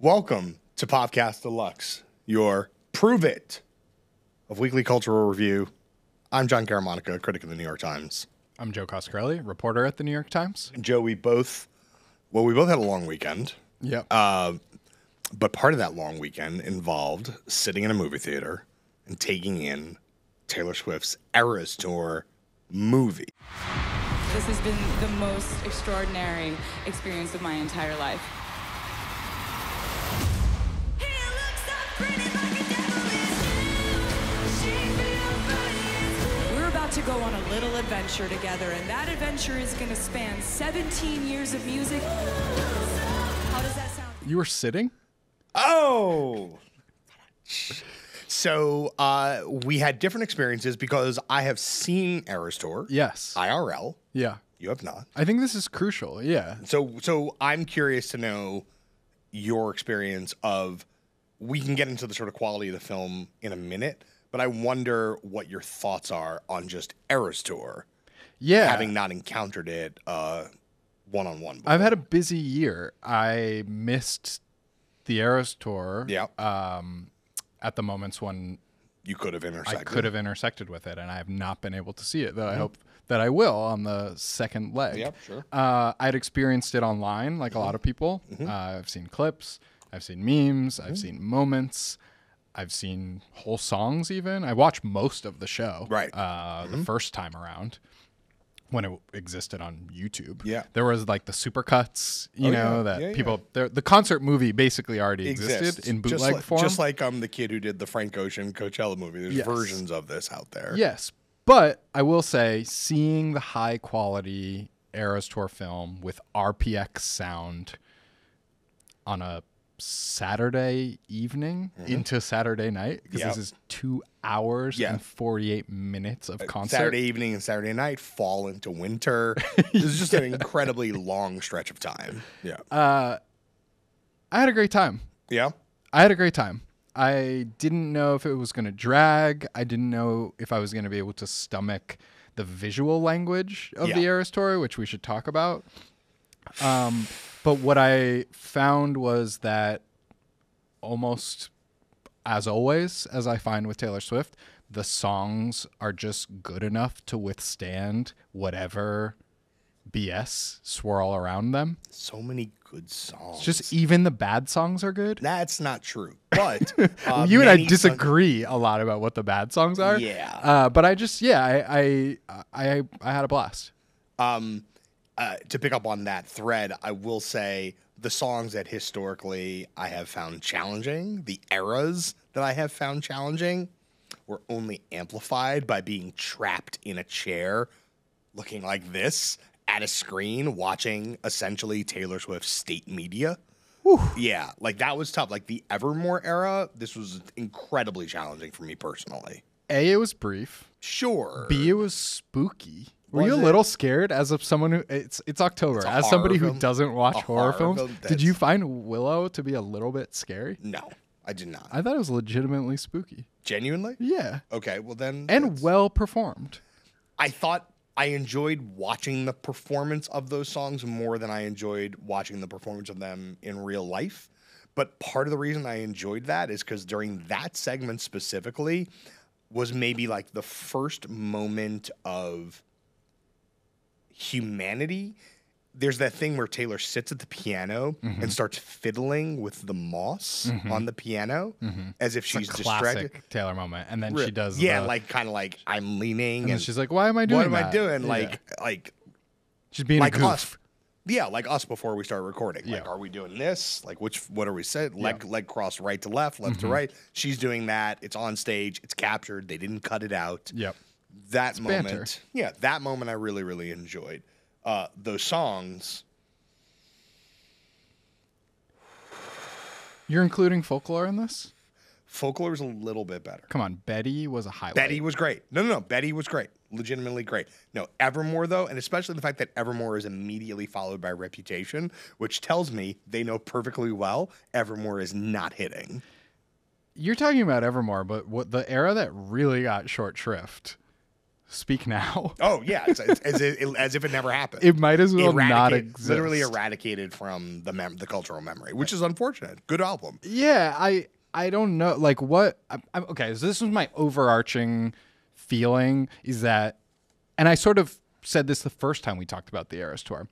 Welcome to Popcast Deluxe, your prove it of weekly cultural review. I'm John Caramanica, critic of the New York Times. I'm Joe Coscarelli, reporter at the New York Times. And Joe, we both had a long weekend. Yep. But part of that long weekend involved sitting in a movie theater and taking in Taylor Swift's Eras Tour movie. This has been the most extraordinary experience of my entire life. We're about to go on a little adventure together, and that adventure is going to span 17 years of music. How does that sound? You were sitting? Oh! So we had different experiences because I have seen Eras Tour. Yes. IRL. Yeah. You have not. I think this is crucial, yeah. So I'm curious to know your experience of... We can get into the sort of quality of the film in a minute, but I wonder what your thoughts are on just Eras Tour. Yeah. Having not encountered it one-on-one before. I've had a busy year. I missed the Eras Tour. Yeah. At the moments when you could have intersected. I could have intersected with it, and I have not been able to see it, though I hope that I will on the second leg. Yep, sure. I'd experienced it online, like a lot of people. I've seen clips. I've seen memes, I've seen moments, I've seen whole songs even. I watched most of the show the first time around when it existed on YouTube. Yeah. There was like the supercuts, the concert movie basically already existed in bootleg form. Just like the kid who did the Frank Ocean Coachella movie. There's versions of this out there. Yes, but I will say seeing the high quality Eras Tour film with RPX sound on a Saturday evening into Saturday night, because this is 2 hours and 48 minutes of concert. Saturday evening and Saturday night fall into winter. This is just an incredibly long stretch of time. Yeah. I had a great time. Yeah? I had a great time. I didn't know if it was going to drag. I didn't know if I was going to be able to stomach the visual language of the Eras Tour, which we should talk about. But what I found was that almost as always, as I find with Taylor Swift, the songs are just good enough to withstand whatever BS swirl around them. So many good songs. Just even the bad songs are good. That's not true. But you and I disagree a lot about what the bad songs are. Yeah. But I just, I had a blast. To pick up on that thread, I will say the songs that historically I have found challenging, the eras that I have found challenging, were only amplified by being trapped in a chair looking like this at a screen watching essentially Taylor Swift's state media. Whew. Yeah, like that was tough. Like the Evermore era, this was incredibly challenging for me personally. A, it was brief. Sure. B, it was spooky. Were you a little scared as of someone who it's October, as somebody who doesn't watch horror films? Did you find Willow to be a little bit scary? No, I did not. I thought it was legitimately spooky. Genuinely? Yeah. Okay, well then. And well performed. I thought I enjoyed watching the performance of those songs more than I enjoyed watching the performance of them in real life. But part of the reason I enjoyed that is because during that segment specifically was maybe like the first moment of humanity. There's that thing where Taylor sits at the piano and starts fiddling with the moss on the piano as if she's distracted. Taylor moment, and then she does I'm leaning, and she's like, "Why am I doing? What am I doing?" Yeah. Like she's being like a goof. Us. Yeah, like us before we start recording. Yeah. Like, are we doing this? Like, what are we saying? Leg cross right to left, left to right. She's doing that. It's on stage. It's captured. They didn't cut it out. Yep. That moment, that moment I really, really enjoyed. Those songs. You're including Folklore in this? Folklore was a little bit better. Come on, Betty was a highlight. Betty was great. No, Betty was great. Legitimately great. No, Evermore, though, and especially the fact that Evermore is immediately followed by Reputation, which tells me they know perfectly well Evermore is not hitting. You're talking about Evermore, but what the era that really got short shrift speak now. Oh yeah, it's as if it never happened. It might as well not exist. Literally eradicated from the cultural memory, which is unfortunate. Good album. Yeah, I don't know. Like what? I'm okay. So this was my overarching feeling is that, and I sort of said this the first time we talked about the Eras Tour.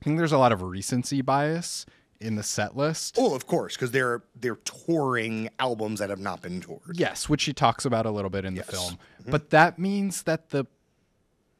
I think there's a lot of recency bias in the set list. Oh, of course, because they're touring albums that have not been toured. Yes, which she talks about a little bit in the film. Mm-hmm. But that means that the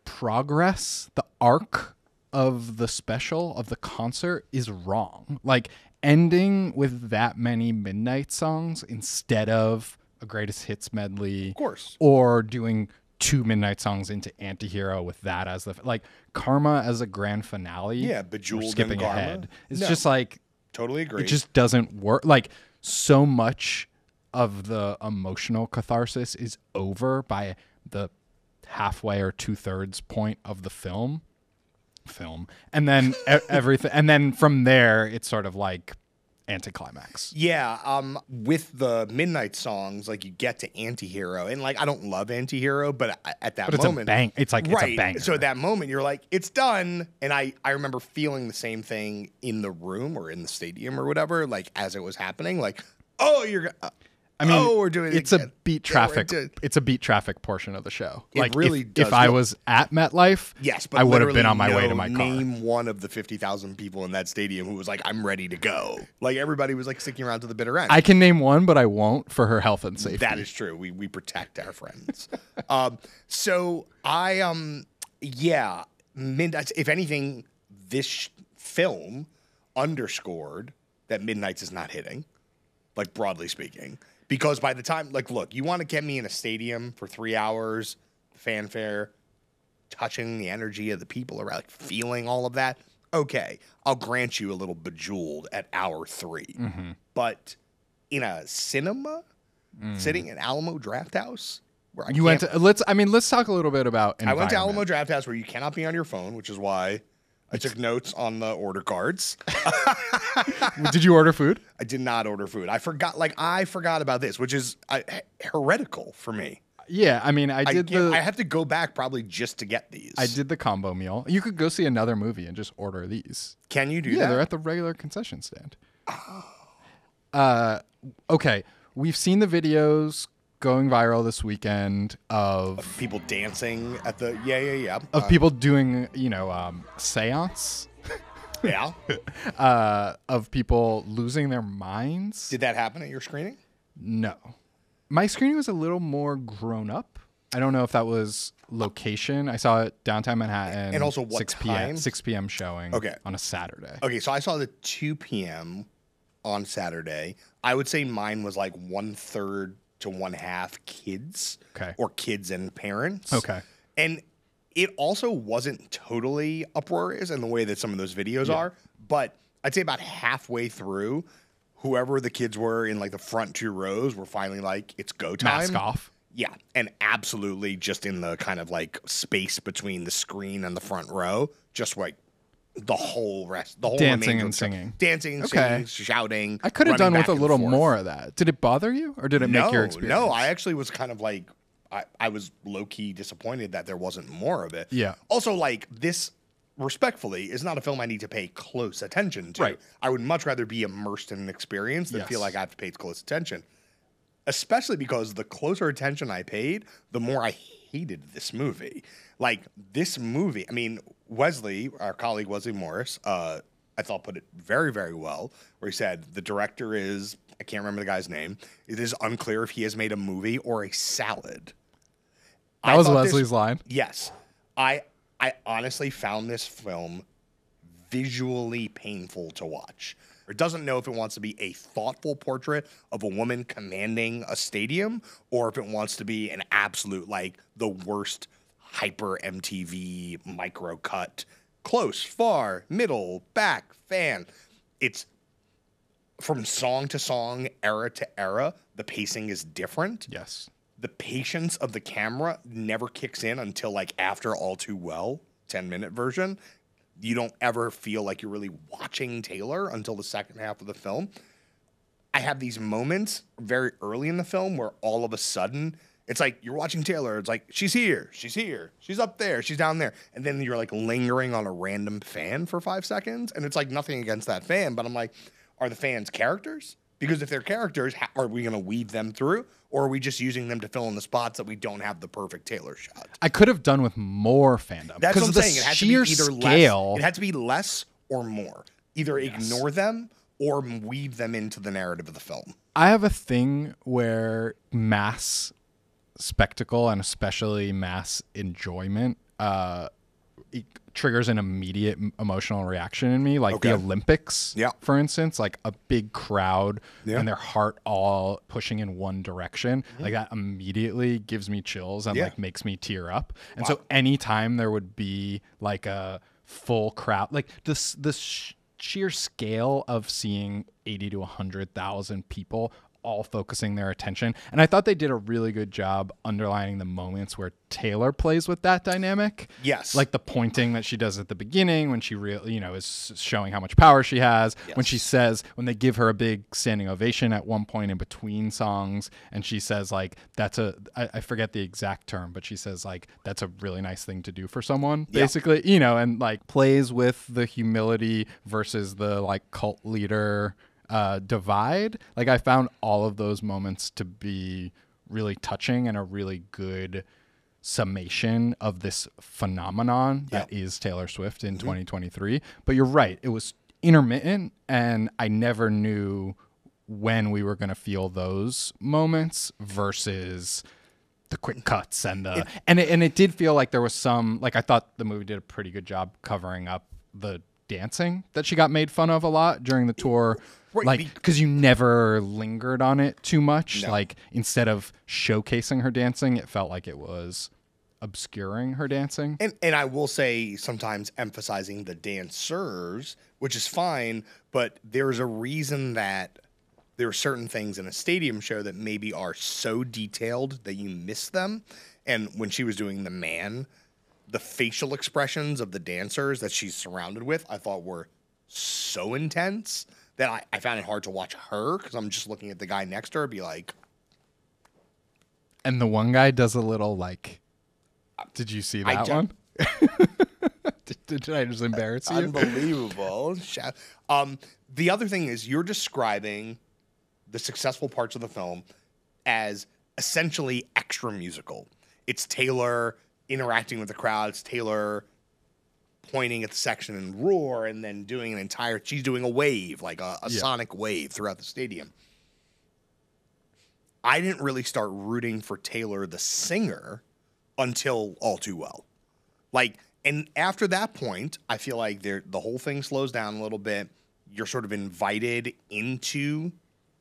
progress, the arc of the special, of the concert is wrong. Like ending with that many Midnight songs instead of a greatest hits medley. Of course. Or doing two Midnight songs into Antihero with that as the, like, Karma as a grand finale. Yeah, Bejeweled, skipping ahead. It's just like, totally agree. It just doesn't work. Like, so much of the emotional catharsis is over by the halfway or two-thirds point of the film. And then everything. And then from there, it's sort of like anticlimax. Yeah, with the Midnight songs, like, you get to Antihero, and like I don't love Antihero, but at that moment, it's a bang. It's like, right, it's a banger. So at that moment, you're like, it's done. And I remember feeling the same thing in the room or in the stadium or whatever, like as it was happening, like, oh, you're. I mean, oh, we're doing it. It's again. A beat traffic. Yeah, it's a beat traffic portion of the show. It like really does. If I was at MetLife, yes, but I would have been on my way to my car. Name one of the 50,000 people in that stadium who was like, "I'm ready to go." Like everybody was like sticking around to the bitter end. I can name one, but I won't for her health and safety. That is true. We protect our friends. So I yeah, Midnight. If anything, this film underscored that Midnight's is not hitting, like broadly speaking. Because by the time, like, look, you want to get me in a stadium for 3 hours, fanfare, touching the energy of the people around, like, feeling all of that. Okay, I'll grant you a little Bejeweled at hour 3. Mm-hmm. But in a cinema, sitting in Alamo Drafthouse, where let's talk a little bit about environment. I went to Alamo Drafthouse where you cannot be on your phone, which is why I took notes on the order cards. Did you order food? I did not order food. I forgot about this, which is heretical for me. Yeah, I mean, I have to go back probably just to get these. I did the combo meal. You could go see another movie and just order these. Can you do that? Yeah, they're at the regular concession stand. Oh. Okay, we've seen the videos going viral this weekend of people dancing at the of people doing, you know, seance. Yeah. Of people losing their minds. Did that happen at your screening? No. My screening was a little more grown up. I don't know if that was location. I saw it downtown Manhattan. And also what 6 p.m. showing on a Saturday. Okay, so I saw the 2 p.m. on Saturday. I would say mine was like 1/3 to 1/2 kids, or kids and parents. Okay. And it also wasn't totally uproarious in the way that some of those videos are, but I'd say about halfway through, whoever the kids were in like the front 2 rows were finally like, it's go time. Mask off. Yeah, and absolutely just in the kind of like space between the screen and the front row, just like the whole dancing and singing. Dancing, singing, shouting. I could have done with a little more of that. Did it bother you or did it make your experience? No, I actually was kind of like, I was low-key disappointed that there wasn't more of it. Yeah. Also, like, this, respectfully, is not a film I need to pay close attention to. Right. I would much rather be immersed in an experience than feel like I have to pay close attention. Especially because the closer attention I paid, the more I hated this movie. Like, this movie, I mean, Wesley, our colleague Wesley Morris, I thought put it very, very well, where he said, the director is, I can't remember the guy's name, it is unclear if he has made a movie or a salad. That was Wesley's line? Yes. I honestly found this film visually painful to watch. It doesn't know if it wants to be a thoughtful portrait of a woman commanding a stadium or if it wants to be an absolute, like, the worst hyper MTV micro cut. Close, far, middle, back, fan. It's from song to song, era to era, the pacing is different. Yes. The patience of the camera never kicks in until, like, after All Too Well, 10-minute version. You don't ever feel like you're really watching Taylor until the second half of the film. I have these moments very early in the film where all of a sudden It's like you're watching Taylor. It's like she's here, she's here, she's up there, she's down there, and then you're like lingering on a random fan for 5 seconds, and it's like nothing against that fan, but I'm like, are the fans characters? Because if they're characters, are we going to weave them through, or are we just using them to fill in the spots that we don't have the perfect Taylor shot? I could have done with more fandom. That's what I'm saying. It had to be either scale. Less. It had to be less or more. Either ignore them or weave them into the narrative of the film. I have a thing where mass spectacle and especially mass enjoyment it triggers an immediate emotional reaction in me, like the Olympics, for instance, like a big crowd and their heart all pushing in one direction. Like that immediately gives me chills and like makes me tear up. And so anytime there would be like a full crowd, like this sheer scale of seeing 80 to 100,000 people all focusing their attention. And I thought they did a really good job underlining the moments where Taylor plays with that dynamic. Yes. Like the pointing that she does at the beginning when she really, you know, is showing how much power she has. Yes. When she says, when they give her a big standing ovation at one point in between songs, and she says like, that's a, I forget the exact term, but she says like, that's a really nice thing to do for someone, basically, you know, and like plays with the humility versus the like cult leader divide. Like I found all of those moments to be really touching and a really good summation of this phenomenon that is Taylor Swift in 2023. But you're right, it was intermittent, and I never knew when we were going to feel those moments versus the quick cuts and the and it did feel like there was some, like I thought the movie did a pretty good job covering up the dancing that she got made fun of a lot during the tour, like because you never lingered on it too much. Like instead of showcasing her dancing, it felt like it was obscuring her dancing. And I will say, sometimes emphasizing the dancers, which is fine, but there's a reason that there are certain things in a stadium show that maybe are so detailed that you miss them. And when she was doing the man, the facial expressions of the dancers that she's surrounded with, I thought were so intense that I found it hard to watch her because I'm just looking at the guy next to her and be like. And the one guy does a little like, did you see that one? Did I just embarrass you? Unbelievable. The other thing is you're describing the successful parts of the film as essentially extra musical. It's Taylor interacting with the crowds, Taylor pointing at the section and roar, and then doing an entire, she's doing a wave, like a sonic wave throughout the stadium. I didn't really start rooting for Taylor the singer until All Too Well. Like, and after that point, I feel like the whole thing slows down a little bit. You're sort of invited into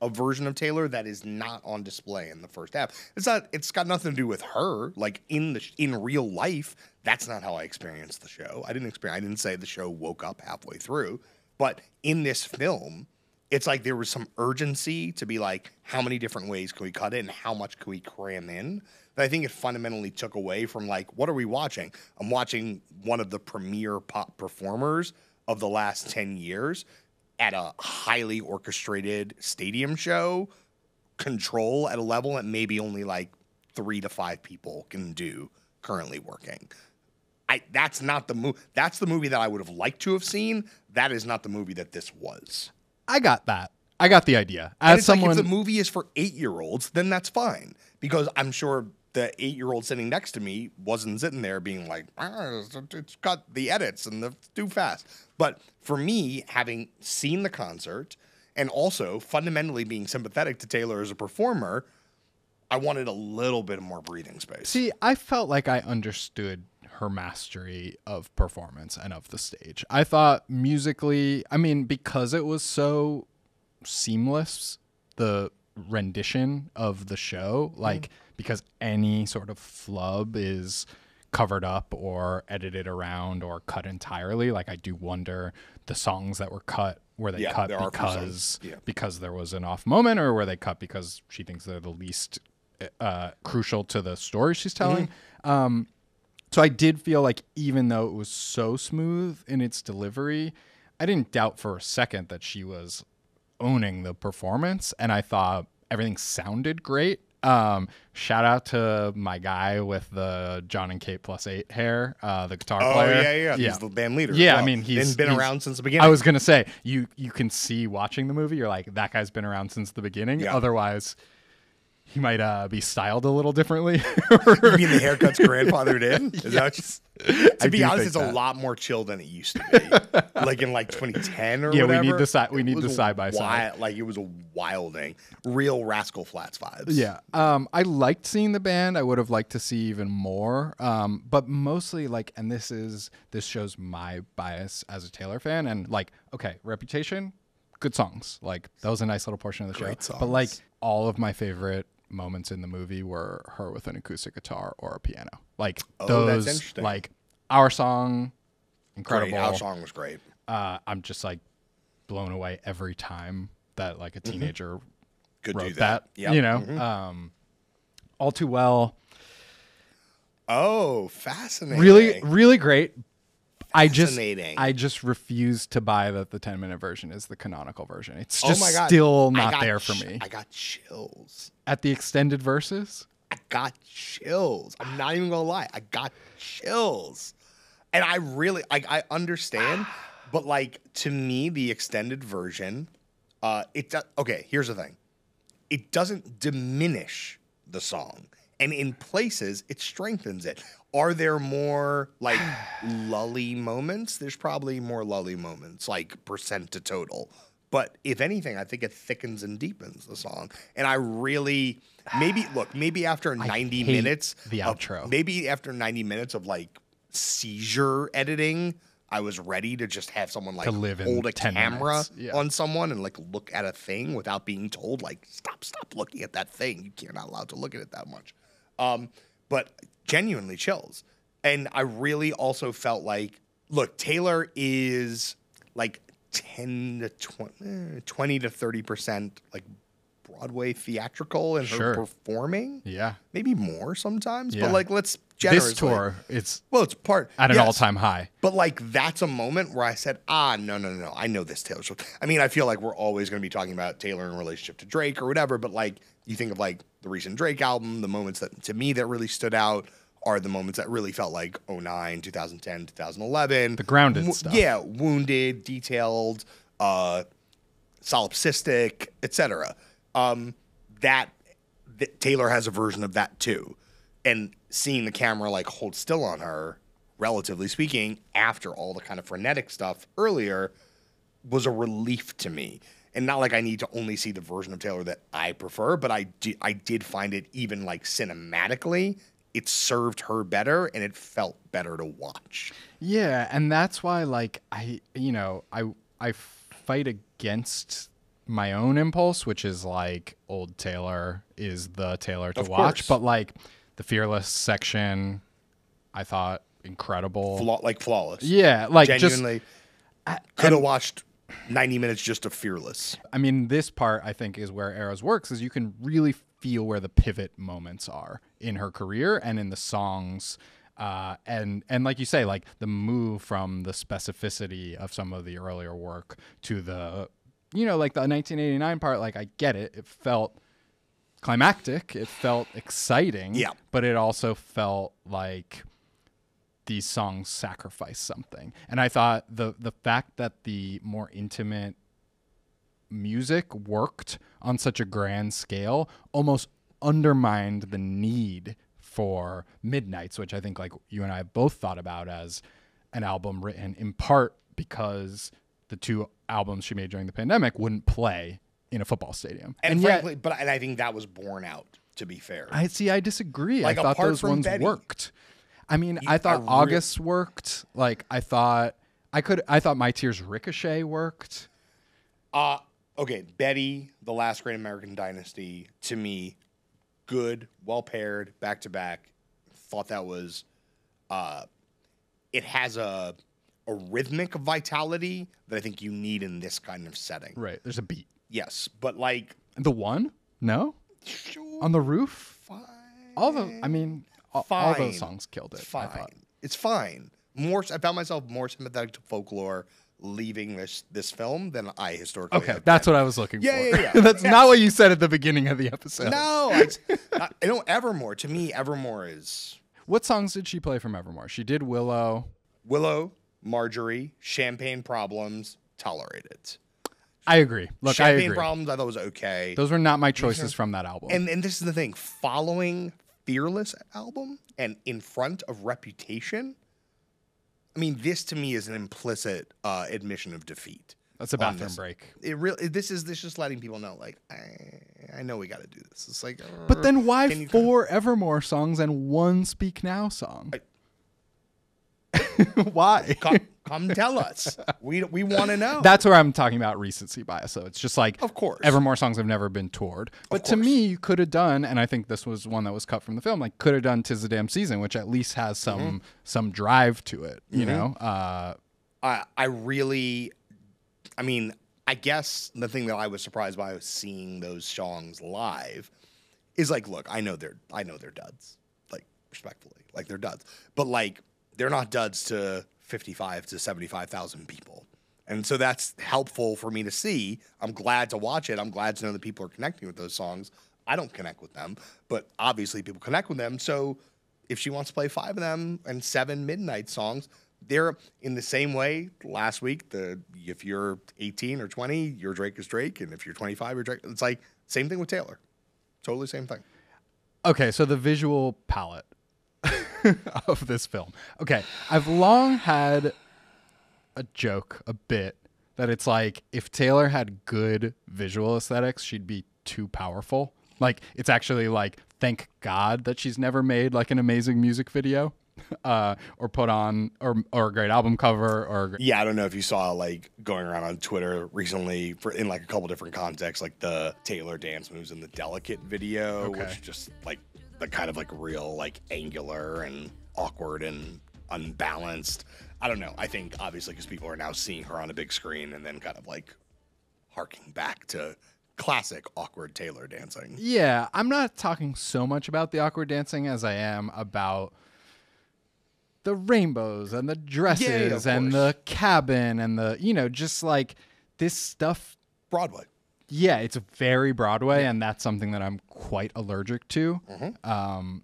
a version of Taylor that is not on display in the first half. It's got nothing to do with her. Like in real life, that's not how I experienced the show. I didn't say the show woke up halfway through, but in this film, it's like there was some urgency to be like, how many different ways can we cut it and how much can we cram in? But I think it fundamentally took away from like, what are we watching? I'm watching one of the premier pop performers of the last 10 years at a highly orchestrated stadium show, control at a level that maybe only like 3 to 5 people can do currently working. That's not the movie. That's the movie that I would have liked to have seen. That is not the movie that this was. I got that. I got the idea. As someone, like, if the movie is for 8-year-olds, then that's fine, because I'm sure the 8-year-old sitting next to me wasn't sitting there being like, it's got the edits and it's too fast. But for me, having seen the concert and also fundamentally being sympathetic to Taylor as a performer, I wanted a little bit more breathing space. See, I felt like I understood her mastery of performance and of the stage. I thought musically, I mean, because it was so seamless, the rendition of the show, like, because any sort of flub is covered up or edited around or cut entirely. Like, I do wonder the songs that were cut, were they cut because there was an off moment, or were they cut because she thinks they're the least crucial to the story she's telling? So I did feel like, even though it was so smooth in its delivery, I didn't doubt for a second that she was owning the performance, and I thought everything sounded great. Shout out to my guy with the John and Kate plus 8 hair, the guitar player. Oh, yeah. He's the band leader. Yeah, well, I mean, he's been around since the beginning. I was going to say, you can see watching the movie, you're like, that guy's been around since the beginning. Yeah. Otherwise, he might be styled a little differently. You mean the haircut's grandfathered in? To be honest, it's a lot more chill than it used to be. Like in like 2010 or whatever. We need the side by side. Like it was a wilding, real Rascal Flatts vibes. Yeah, I liked seeing the band. I would have liked to see even more, but mostly like, and this shows my bias as a Taylor fan. And like, okay, Reputation, good songs. Like that was a nice little portion of the show. Songs. But like all of my favorite moments in the movie were her with an acoustic guitar or a piano. Like those, like Our Song, incredible. Great. Our Song was great. I'm just like blown away every time that like a teenager could wrote do that. Yep. You know, All Too Well. Oh, fascinating! Really, really great. I just refuse to buy that the 10-minute version is the canonical version. It's just still not there for me. I got chills. At the extended verses? I got chills. I'm not even going to lie. I got chills. And I really, I understand, but like to me, the extended version, okay, here's the thing. It doesn't diminish the song. And in places, it strengthens it. Are there more, like, lully moments? There's probably more lully moments, like, percent to total. But if anything, I think it thickens and deepens the song. And I really, maybe after 90 minutes. The outro. Maybe after 90 minutes of, like, seizure editing, I was ready to just have someone, like, hold a camera on someone and, like, look at a thing without being told, like, stop looking at that thing. You're not allowed to look at it that much. But genuinely chills. And I really also felt like, look, Taylor is like 10 to 20 to 30% like Broadway theatrical in her performing. Yeah. Maybe more sometimes, but like let's generously. This tour, it's at an all-time high. But like that's a moment where I said, no, I know this Taylor Swift. I mean, I feel like we're always going to be talking about Taylor in relationship to Drake or whatever, but like you think of like the recent Drake album, the moments that to me that really stood out are the moments that really felt like 2009, 2010, 2011. The grounded stuff. Yeah, Wounded, Detailed, Solipsistic, etc. That Taylor has a version of that too. And seeing the camera like hold still on her, relatively speaking, after all the kind of frenetic stuff earlier was a relief to me. And not like I need to only see the version of Taylor that I prefer, but I did find it even like cinematically, it served her better and it felt better to watch. Yeah, and that's why like I fight against my own impulse, which is like old Taylor is the Taylor to watch, but like the Fearless section, I thought incredible, flawless. Yeah, like genuinely could have watched 90 minutes just of Fearless. I mean, this part, I think, is where Eras works, is you can really feel where the pivot moments are in her career and in the songs. And like you say, like the move from the specificity of some of the earlier work to the, you know, like the 1989 part, like I get it. It felt climactic. It felt exciting. Yeah. But it also felt like these songs sacrifice something. And I thought the fact that the more intimate music worked on such a grand scale almost undermined the need for Midnights, which I think like you and I have both thought about as an album written in part because the two albums she made during the pandemic wouldn't play in a football stadium. And frankly, yet, but I think that was borne out, to be fair. I disagree. Like, I thought those ones worked. I mean, I thought August worked. Like, I thought My Tears Ricochet worked. Okay, Betty, The Last Great American Dynasty, to me, good, well paired, back to back. Thought that was, it has a rhythmic vitality that I think you need in this kind of setting. Right, there's a beat. Yes, but like the one? No, sure, on the roof. Fine. All those songs killed it. Fine. It's fine. More, I found myself more sympathetic to Folklore, leaving this film than I historically have. Okay, that's what I was looking for. Yeah. That's not what you said at the beginning of the episode. No, Evermore. To me, Evermore is... What songs did she play from Evermore? She did Willow, Marjorie, Champagne Problems, Tolerate It. I agree. Look, Champagne Problems, I thought was okay. Those were not my choices from that album. And this is the thing. Following Fearless album and in front of Reputation, I mean, this to me is an implicit admission of defeat. That's a bathroom break. It really. This is just letting people know, like, I know we got to do this. It's like, but then why 4 Evermore songs and 1 Speak Now song? Why? Come tell us. We want to know. That's where I'm talking about recency bias. So it's just like, of course, Evermore songs have never been toured. But to me, you could have done, and I think this was one that was cut from the film. Like, could have done "Tis the Damn Season," which at least has some drive to it. You know, I mean, I guess the thing that I was surprised by was seeing those songs live is like, look, I know they're duds, like, respectfully, like, they're duds, but like, they're not duds to 55 to 75,000 people. And so that's helpful for me to see. I'm glad to watch it. I'm glad to know that people are connecting with those songs. I don't connect with them, but obviously people connect with them. So if she wants to play 5 of them and 7 Midnight songs, they're in the same way. Last week, if you're 18 or 20, your Drake is Drake, and if you're 25, you're Drake. It's like same thing with Taylor, totally same thing. Okay, so the visual palette of this film. Okay, I've long had a bit that it's like, if Taylor had good visual aesthetics, she'd be too powerful. Like, it's actually like, thank God that she's never made like an amazing music video. Or put on or a great album cover or I don't know if you saw, like, going around on Twitter recently in like a couple different contexts, like the Taylor dance moves in the Delicate video, which just like the kind of like real like angular and awkward and unbalanced. I don't know. I think obviously because people are now seeing her on a big screen and then kind of like harking back to classic awkward Taylor dancing. Yeah, I'm not talking so much about the awkward dancing as I am about the rainbows and the dresses and the cabin and the, you know, just like this stuff. Broadway. Yeah, it's very Broadway, and that's something that I'm quite allergic to. I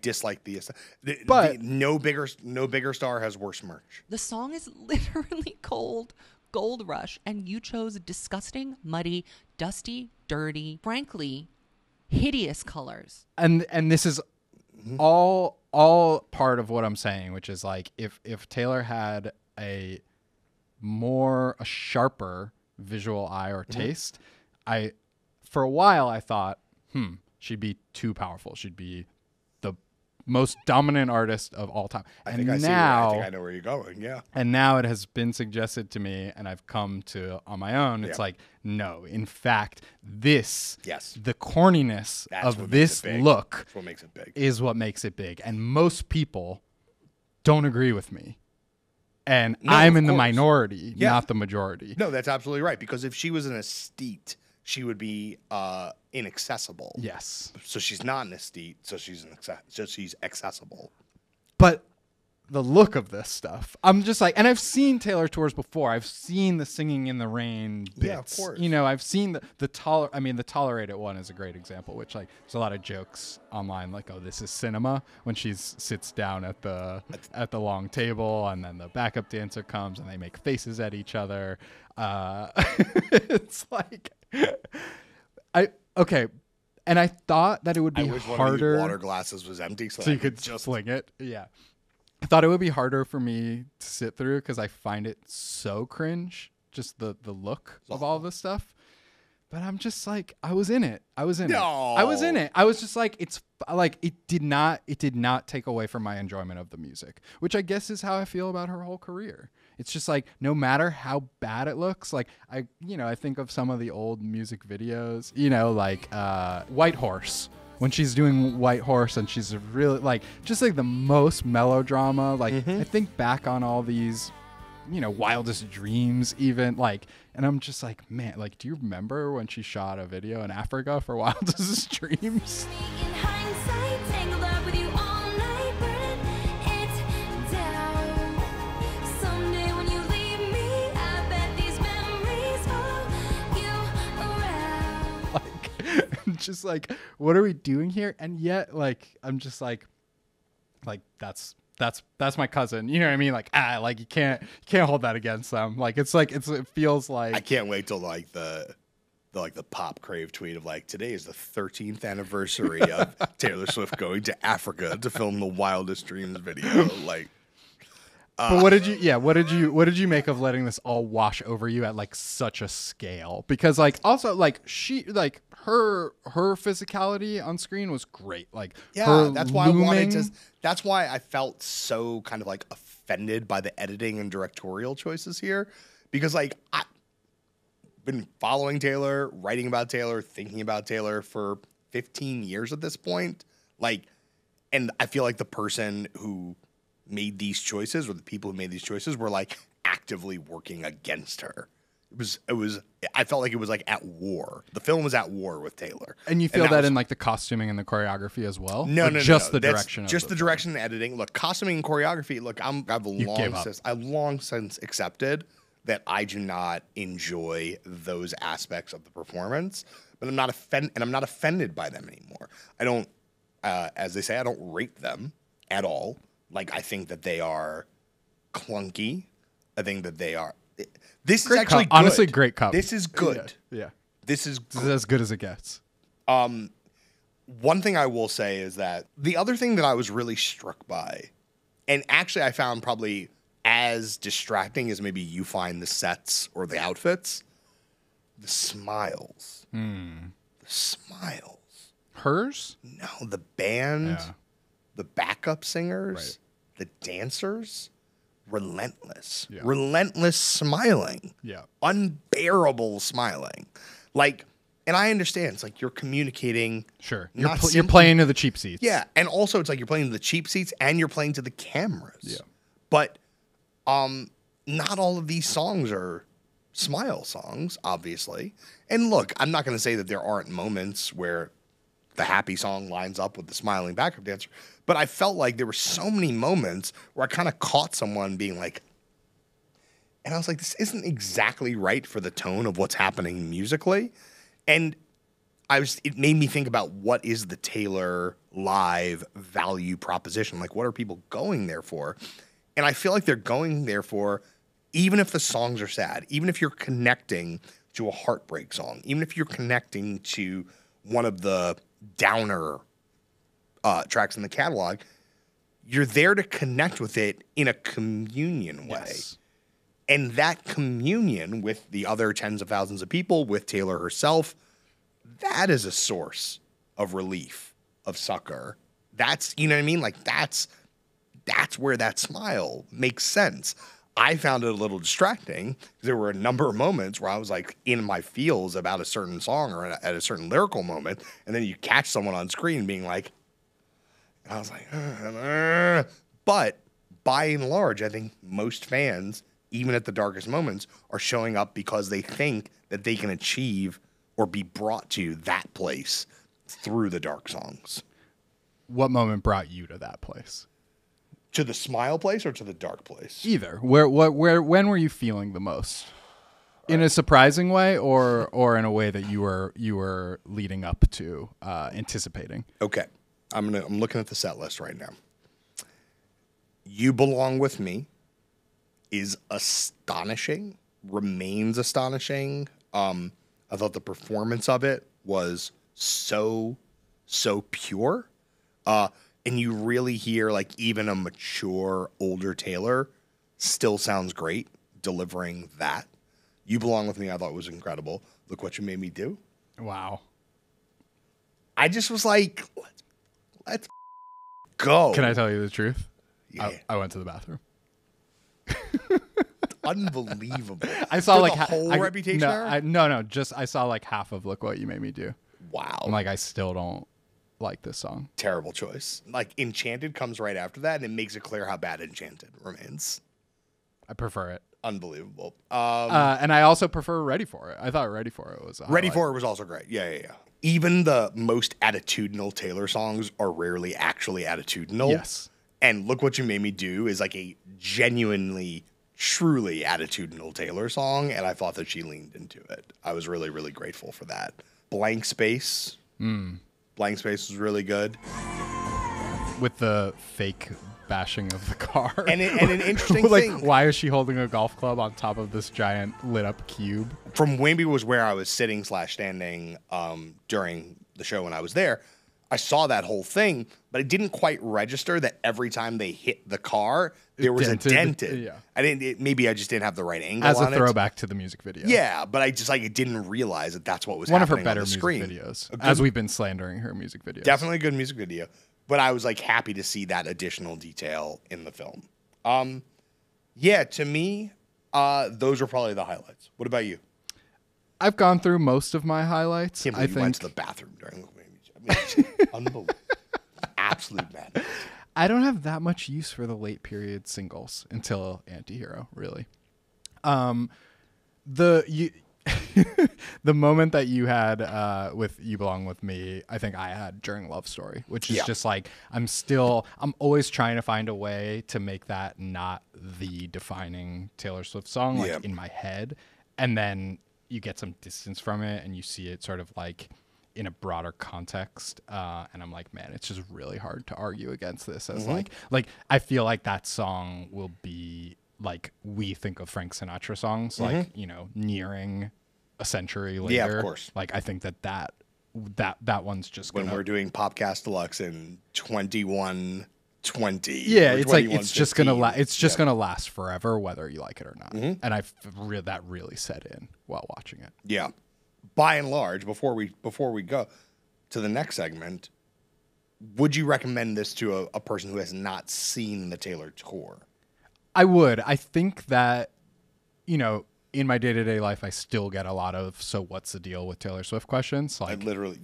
dislike the no bigger star has worse merch. The song is literally Gold Rush, and you chose disgusting, muddy, dusty, dirty, frankly, hideous colors. And this is all part of what I'm saying, which is like, if Taylor had a sharper visual eye or taste, for a while I thought, she'd be too powerful. She'd be the most dominant artist of all time. I think I know where you're going. Yeah. And now it has been suggested to me, and I've come to on my own. It's like, no, in fact, the corniness of this look is what makes it big. And most people don't agree with me. And I'm in the minority, not the majority. No, that's absolutely right. Because if she was an aesthete, she would be inaccessible. Yes. So she's not an aesthete, so she's accessible. But the look of this stuff, I'm just like, and I've seen Taylor tours before. I've seen the Singing in the Rain bits. Yeah, of course. You know, I've seen the Tolerate It one is a great example, which, like, there's a lot of jokes online, like, oh, this is cinema, when she sits down at the long table, and then the backup dancer comes, and they make faces at each other. It's like, and I thought that it would be harder. I wish one of these water glasses was empty, so you could just sling it. Yeah. I thought it would be harder for me to sit through because I find it so cringe, just the look of all this stuff. But I'm just like, I was in it. I was just like, it's like it did not take away from my enjoyment of the music, which I guess is how I feel about her whole career. It's just like, no matter how bad it looks, like I think of some of the old music videos, you know, like White Horse. When she's doing White Horse and she's really like, just like the most melodrama, like I think back on all these, you know, Wildest Dreams even, like, and I'm just like, man, like, do you remember when she shot a video in Africa for Wildest Dreams? just like, what are we doing here? And yet, like, I'm just like that's my cousin. You know what I mean? Like, like you can't hold that against them. Like, it feels like I can't wait till like the pop crave tweet of like, today is the 13th anniversary of Taylor Swift going to Africa to film the Wildest Dreams video. Like, but what did you make of letting this all wash over you at like such a scale? Because like, also like her physicality on screen was great. Like, yeah, that's why I felt so kind of like offended by the editing and directorial choices here, because like, I've been following Taylor, writing about Taylor, thinking about Taylor for 15 years at this point. Like, and I feel like the person who made these choices, or the people who made these choices, were like actively working against her. I felt like it was like at war. The film was at war with Taylor. And you feel that in like the costuming and the choreography as well? No, just the direction and editing. Look, costuming and choreography, look, I've long since accepted that I do not enjoy those aspects of the performance, but I'm not offended by them anymore. I don't, as they say, I don't rate them at all. Like, I think that they are clunky. I think that they are. This is actually good. Honestly, great cover. This is good. Yeah. This is as good as it gets. One thing I will say is that the other thing that I was really struck by, and actually I found probably as distracting as maybe you find the sets or the outfits, the smiles. Mm. The smiles. Hers? No, the band. Yeah. The backup singers, right. The dancers, relentless smiling, unbearable smiling. Like, and I understand it's like you're communicating. Sure, you're playing to the cheap seats. Yeah, and also it's like you're playing to the cheap seats and you're playing to the cameras. Yeah, but not all of these songs are smile songs, obviously. And look, I'm not going to say that there aren't moments where the happy song lines up with the smiling backup dancer, but I felt like there were so many moments where I kind of caught someone being like, and I was like, this isn't exactly right for the tone of what's happening musically. And it made me think about what is the Taylor live value proposition? Like, what are people going there for? And I feel like they're going there for, even if the songs are sad, even if you're connecting to a heartbreak song, even if you're connecting to one of the downer tracks in the catalog, you're there to connect with it in a communion way. Yes. And that communion with the other tens of thousands of people, with Taylor herself, that is a source of relief, of succor. That's, you know what I mean? Like, that's where that smile makes sense. I found it a little distracting. There were a number of moments where I was like in my feels about a certain song or at a certain lyrical moment, and then you catch someone on screen being like, and I was like, but by and large, I think most fans, even at the darkest moments, are showing up because they think that they can achieve or be brought to that place through the dark songs. What moment brought you to that place? To the smile place or to the dark place? Either. When were you feeling the most? In a surprising way, or in a way that you were leading up to, anticipating? Okay. I'm looking at the set list right now. You Belong With Me is astonishing, remains astonishing. I thought the performance of it was so pure. And you really hear, like, even a mature, older Taylor still sounds great delivering that. You Belong With Me, I thought was incredible. Look What You Made Me Do. Wow. I just was like, let's go. Can I tell you the truth? Yeah. I went to the bathroom. Unbelievable. I saw, like, the whole Reputation hour? I saw, like, half of Look What You Made Me Do. Wow. I'm like, I still don't like this song. Terrible choice. Like, Enchanted comes right after that, and it makes it clear how bad Enchanted remains. I prefer it. Unbelievable. And I also prefer Ready For It. I thought Ready For It was also great. Yeah. Even the most attitudinal Taylor songs are rarely actually attitudinal. Yes. And Look What You Made Me Do is like a genuinely, truly attitudinal Taylor song, and I thought that she leaned into it. I was really, really grateful for that. Blank Space Blank Space was really good. With the fake bashing of the car. And an interesting thing. Like, why is she holding a golf club on top of this giant lit up cube? From Wimby was where I was sitting / standing during the show when I was there. I saw that whole thing, but I didn't quite register that every time they hit the car, there was a dented. Yeah. Maybe I just didn't have the right angle on it. As a throwback to the music video. Yeah, but I just didn't realize that that's what was happening on the screen. One of her better music videos, as we've been slandering her music videos. Definitely a good music video, but I was happy to see that additional detail in the film. Yeah, to me, those were probably the highlights. What about you? I've gone through most of my highlights. I think you went to the bathroom during the unbelievable. Absolute madness. I don't have that much use for the late period singles until Antihero, really. The moment that you had with You Belong With Me, I think I had during Love Story, which is just I'm always trying to find a way to make that not the defining Taylor Swift song, in my head. And then you get some distance from it and you see it sort of in a broader context, and I'm like, man, it's just really hard to argue against this. As I feel like that song will be we think of Frank Sinatra songs, nearing a century later. Yeah, of course. I think that one's just when we're doing Popcast Deluxe in 2120. Yeah, it's just gonna last forever, whether you like it or not. Mm-hmm. And that really set in while watching it. Yeah. By and large, before we go to the next segment, would you recommend this to a person who has not seen the Taylor tour? I would. I think that, in my day-to-day life, I still get a lot of, so what's the deal with Taylor Swift questions? I literally,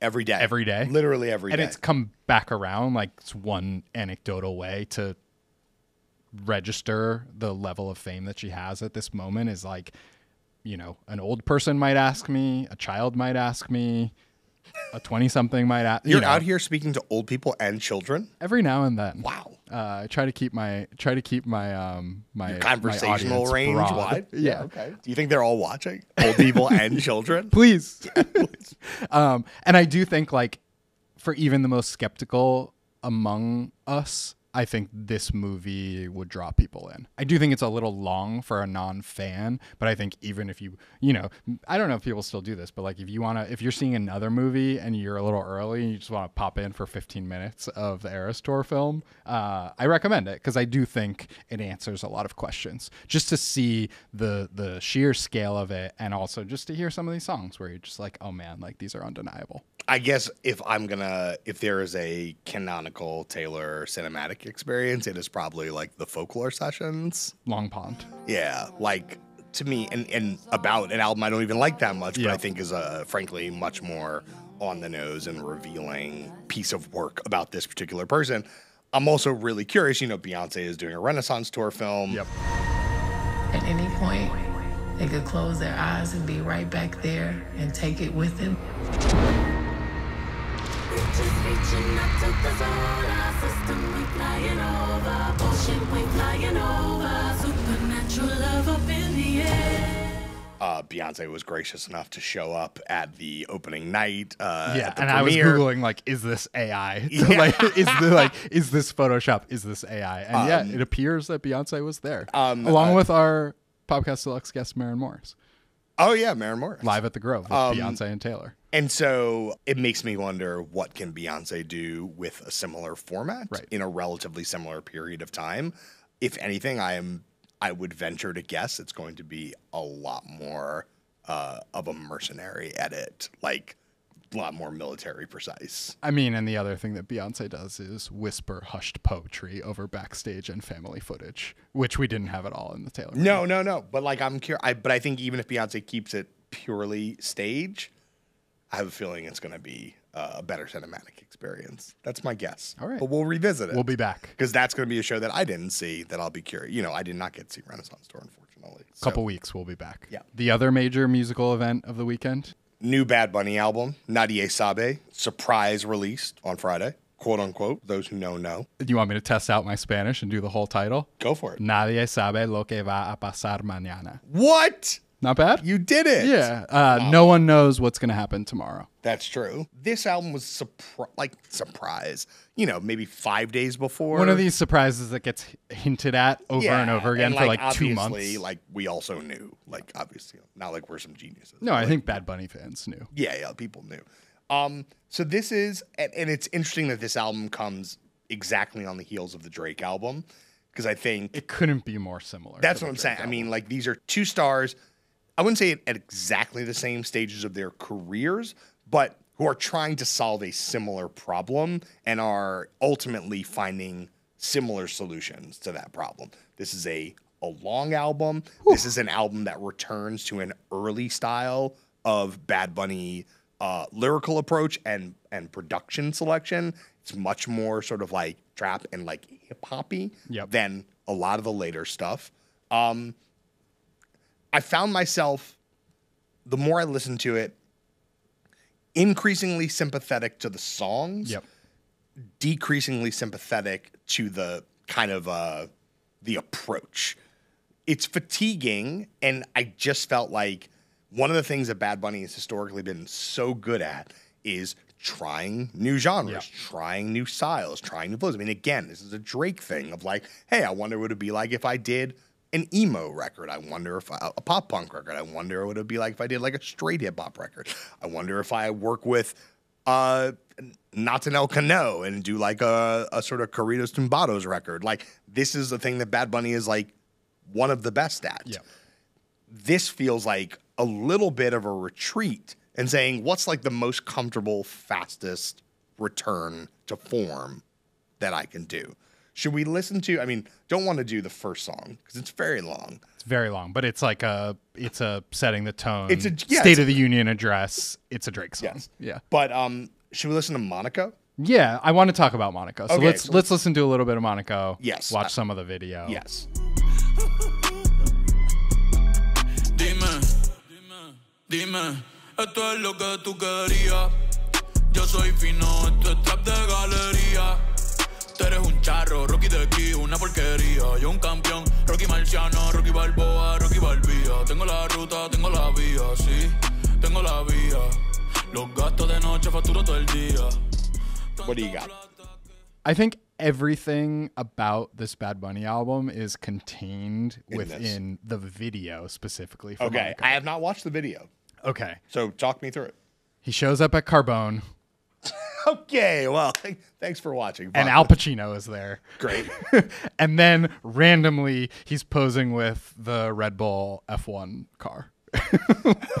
every day. Every day? Literally every day. And it's come back around, it's one anecdotal way to register the level of fame that she has at this moment is an old person might ask me, a child might ask me, a 20-something might ask. You're out here speaking to old people and children every now and then. Wow. I try to keep my my conversational range wide. Yeah. Okay. Do you think they're all watching? Old people and children? Please. Yeah, please. And I do think for even the most skeptical among us, I think this movie would draw people in. I do think it's a little long for a non-fan, but I think even if you I don't know if people still do this, but if you're seeing another movie and you're a little early and you just want to pop in for 15 minutes of the Eras Tour film, I recommend it because I do think it answers a lot of questions. Just to see the sheer scale of it, and also just to hear some of these songs where you're just oh man, these are undeniable. I guess if there is a canonical Taylor cinematic experience, it is probably the Folklore Sessions. Long Pond. Yeah, to me, and about an album I don't even like that much, but I think is frankly much more on the nose and revealing piece of work about this particular person. I'm also really curious, Beyonce is doing a Renaissance tour film. Yep. At any point, they could close their eyes and be right back there and take it with them. Reaching up to the solar system, we flying over, ocean, we flying over, supernatural love up in the air. Beyonce was gracious enough to show up at the opening night. At the premiere. I was Googling is this AI? Yeah. Is this Photoshop? Is this AI? And it appears that Beyonce was there, along with our Popcast Deluxe guest Maren Morris. Oh yeah, Maren Morris live at the Grove with Beyonce and Taylor. And so it makes me wonder, what can Beyonce do with a similar format in a relatively similar period of time? If anything, I would venture to guess it's going to be a lot more of a mercenary edit, a lot more military precise. I mean, and the other thing that Beyonce does is whisper hushed poetry over backstage and family footage, which we didn't have at all in the Taylor. No. But I'm curious. But I think even if Beyonce keeps it purely stage, I have a feeling it's going to be a better cinematic experience. That's my guess. All right. But we'll revisit it. We'll be back. Because that's going to be a show that I didn't see that I'll be curious. I did not get to see Renaissance Tour, unfortunately. So. Couple weeks, we'll be back. Yeah. The other major musical event of the weekend? New Bad Bunny album, Nadie Sabe, surprise released on Friday, quote unquote. Those who know, know. Do you want me to test out my Spanish and do the whole title? Go for it. Nadie Sabe Lo Que Va A Pasar Mañana. What? Not bad? You did it. Yeah. No one knows what's going to happen tomorrow. That's true. This album was surprise. You know, maybe 5 days before. One of these surprises that gets hinted at over and over again for like 2 months. Obviously, like we also knew. Like obviously, not like we're some geniuses. No, I think Bad Bunny fans knew. Yeah, yeah, people knew. So this is, and it's interesting that this album comes exactly on the heels of the Drake album, because I think it couldn't be more similar. That's what I'm saying. I mean, like these are two stars. I wouldn't say at exactly the same stages of their careers, but who are trying to solve a similar problem and are ultimately finding similar solutions to that problem. This is a long album. Whew. This is an album that returns to an early style of Bad Bunny lyrical approach and production selection. It's much more sort of like trap and like hip-hoppy than a lot of the later stuff. I found myself, the more I listened to it, increasingly sympathetic to the songs, decreasingly sympathetic to the kind of the approach. It's fatiguing, and I just felt like one of the things that Bad Bunny has historically been so good at is trying new genres, trying new styles, trying new flows. I mean, again, this is a Drake thing of like, hey, I wonder what it would be like if I did an emo record. I wonder if a pop punk record. I wonder what it would be like if I did like a straight hip hop record. I wonder if I work with Natanael Cano and do like a sort of Corridos Tumbados record. Like this is the thing that Bad Bunny is like one of the best at. Yeah. This feels like a little bit of a retreat and saying what's like the most comfortable, fastest return to form that I can do. Should we listen to, I mean, don't want to do the first song because it's very long. It's very long, but it's like it's a setting the tone. It's a State of the Union address. It's a Drake song. Yes. Yeah. But should we listen to Monaco? Yeah, I want to talk about Monaco. So, okay, let's listen to a little bit of Monaco. Yes. Watch some of the video. Yes. Dime, esto es lo que tú querías. Yo soy fino, esto es trap de galería. Tú eres un charro, Rocky de aquí, una porquería. Yo un campeón, Rocky Marciano, Rocky Balboa, Rocky Balbía. Tengo la ruta, tengo la vía, sí, tengo la vía. Los gastos de noche facturo todo el día. What do you got? I think everything about this Bad Bunny album is contained within the video specifically. Okay, Monica. I have not watched the video. Okay. So talk me through it. He shows up at Carbone. Okay, well, thanks for watching. Bob. And Al Pacino is there. Great. And then randomly, he's posing with the Red Bull F1 car.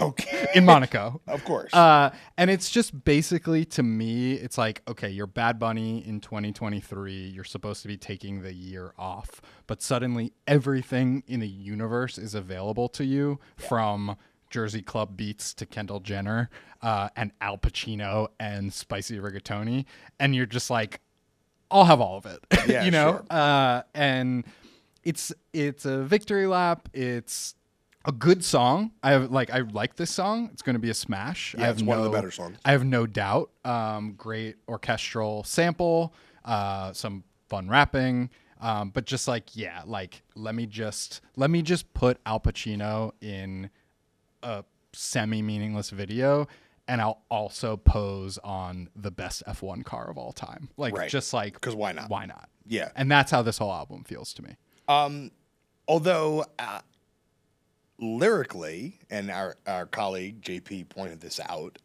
Okay. In Monaco. Of course. And it's just basically, to me, it's like, okay, you're Bad Bunny in 2023. You're supposed to be taking the year off. But suddenly, everything in the universe is available to you from Jersey Club Beats to Kendall Jenner and Al Pacino and Spicy Rigatoni, and you're just like, I'll have all of it. Yeah, you know? Sure. And it's a victory lap. It's a good song. I like this song. It's going to be a smash. Yeah, it's one of the better songs. I have no doubt. Great orchestral sample, some fun rapping. But just like, yeah, like let me just put Al Pacino in a semi-meaningless video, and I'll also pose on the best F1 car of all time. Like, just like, because why not? Why not? Yeah. And that's how this whole album feels to me. Although lyrically, and our colleague JP pointed this out,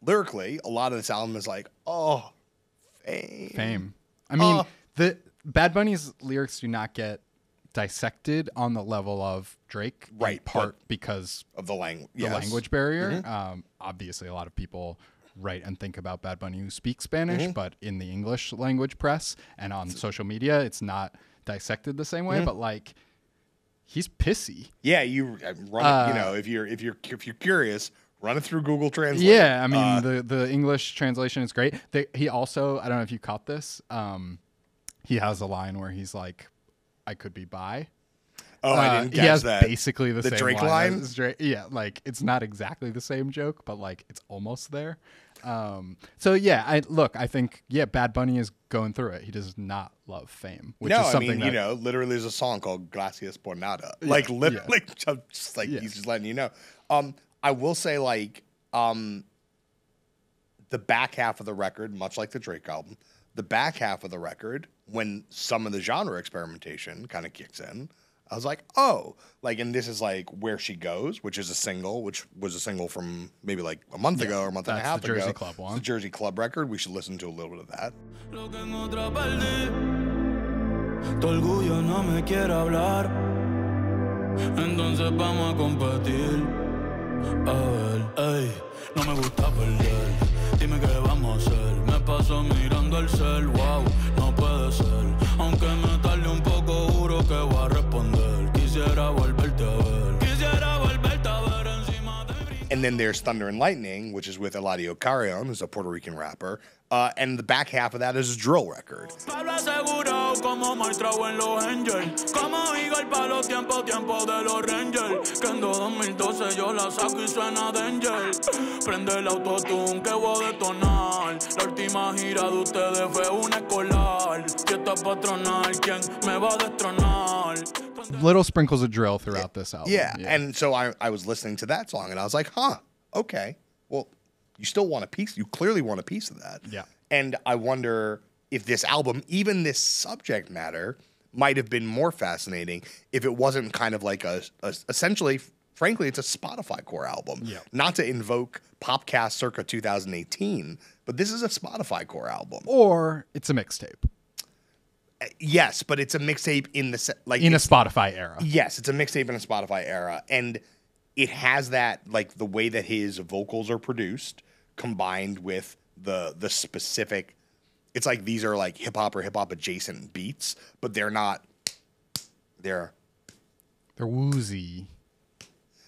lyrically, a lot of this album is like, oh, fame. Fame. I mean, the Bad Bunny's lyrics do not get dissected on the level of Drake, right? Part because of the language barrier. Mm-hmm. Obviously, a lot of people write and think about Bad Bunny who speaks Spanish, mm-hmm. but in the English language press and on social media, it's not dissected the same way. Mm-hmm. But like, he's pissy. Yeah, you run. You know, if you're curious, run it through Google Translate. Yeah, I mean the English translation is great. He also, I don't know if you caught this. He has a line where he's like, I could be bi. Oh, I didn't catch that. Basically the same Drake line. Drake, yeah, like it's not exactly the same joke, but like it's almost there. So yeah, I think Bad Bunny is going through it. He does not love fame, which is something that, literally there's a song called Gracias por Nada. He's just letting you know. I will say the back half of the record, much like the Drake album, the back half of the record, when some of the genre experimentation kind of kicks in, I was like, and this is like Where She Goes, which is a single, which was a single from maybe like a month ago or a month and a half ago. That's the Jersey Club one. It's the Jersey Club record. We should listen to a little bit of that. And then there's Thunder and Lightning, which is with Eladio Carrion, who's a Puerto Rican rapper. And the back half of that is a drill record. Little sprinkles of drill throughout this album. Yeah, and so I was listening to that song, and I was like, okay, well, you still want a piece. You clearly want a piece of that. Yeah. And I wonder if this album, even this subject matter, might have been more fascinating if it wasn't kind of like essentially, frankly, it's a Spotify core album. Yeah. Not to invoke Popcast circa 2018, but this is a Spotify core album. Or it's a mixtape. Yes, but it's a mixtape in a Spotify era. Yes, it's a mixtape in a Spotify era. And it has that, like, the way that his vocals are produced combined with the specific, it's like these are like hip-hop or hip-hop adjacent beats, but they're not, they're woozy.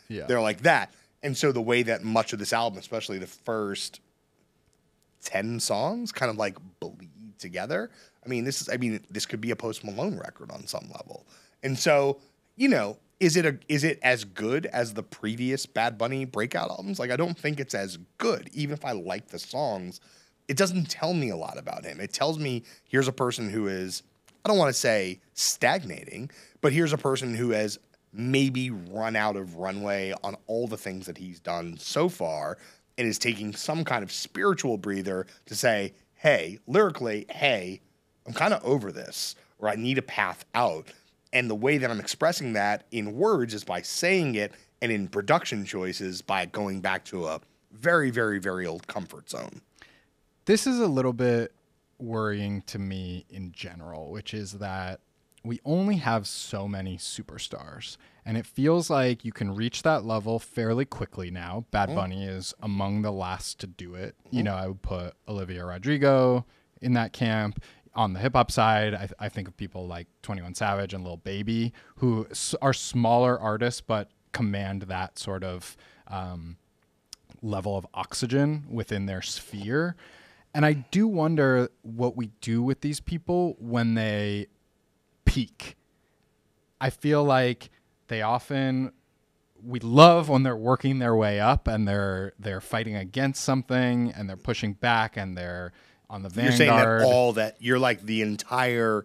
Yeah. They're like that. And so the way that much of this album, especially the first 10 songs, kind of like bleed together. This could be a Post Malone record on some level. And so, is it as good as the previous Bad Bunny breakout albums? Like, I don't think it's as good. Even if I like the songs, it doesn't tell me a lot about him. It tells me here's a person who is, I don't want to say stagnating, but here's a person who has maybe run out of runway on all the things that he's done so far and is taking some kind of spiritual breather to say, hey, lyrically, hey, I'm kind of over this, or I need a path out. And the way that I'm expressing that in words is by saying it, and in production choices by going back to a very, very, very old comfort zone. This is a little bit worrying to me in general, which is that we only have so many superstars. And it feels like you can reach that level fairly quickly now. Bad Bunny is among the last to do it. You know, I would put Olivia Rodrigo in that camp. On the hip-hop side, I think of people like 21 Savage and Lil Baby, who are smaller artists but command that sort of level of oxygen within their sphere. And I do wonder what we do with these people when they peak. I feel like we love when they're working their way up and they're fighting against something and they're pushing back and they're on the vanguard. You're saying that you're like the entire,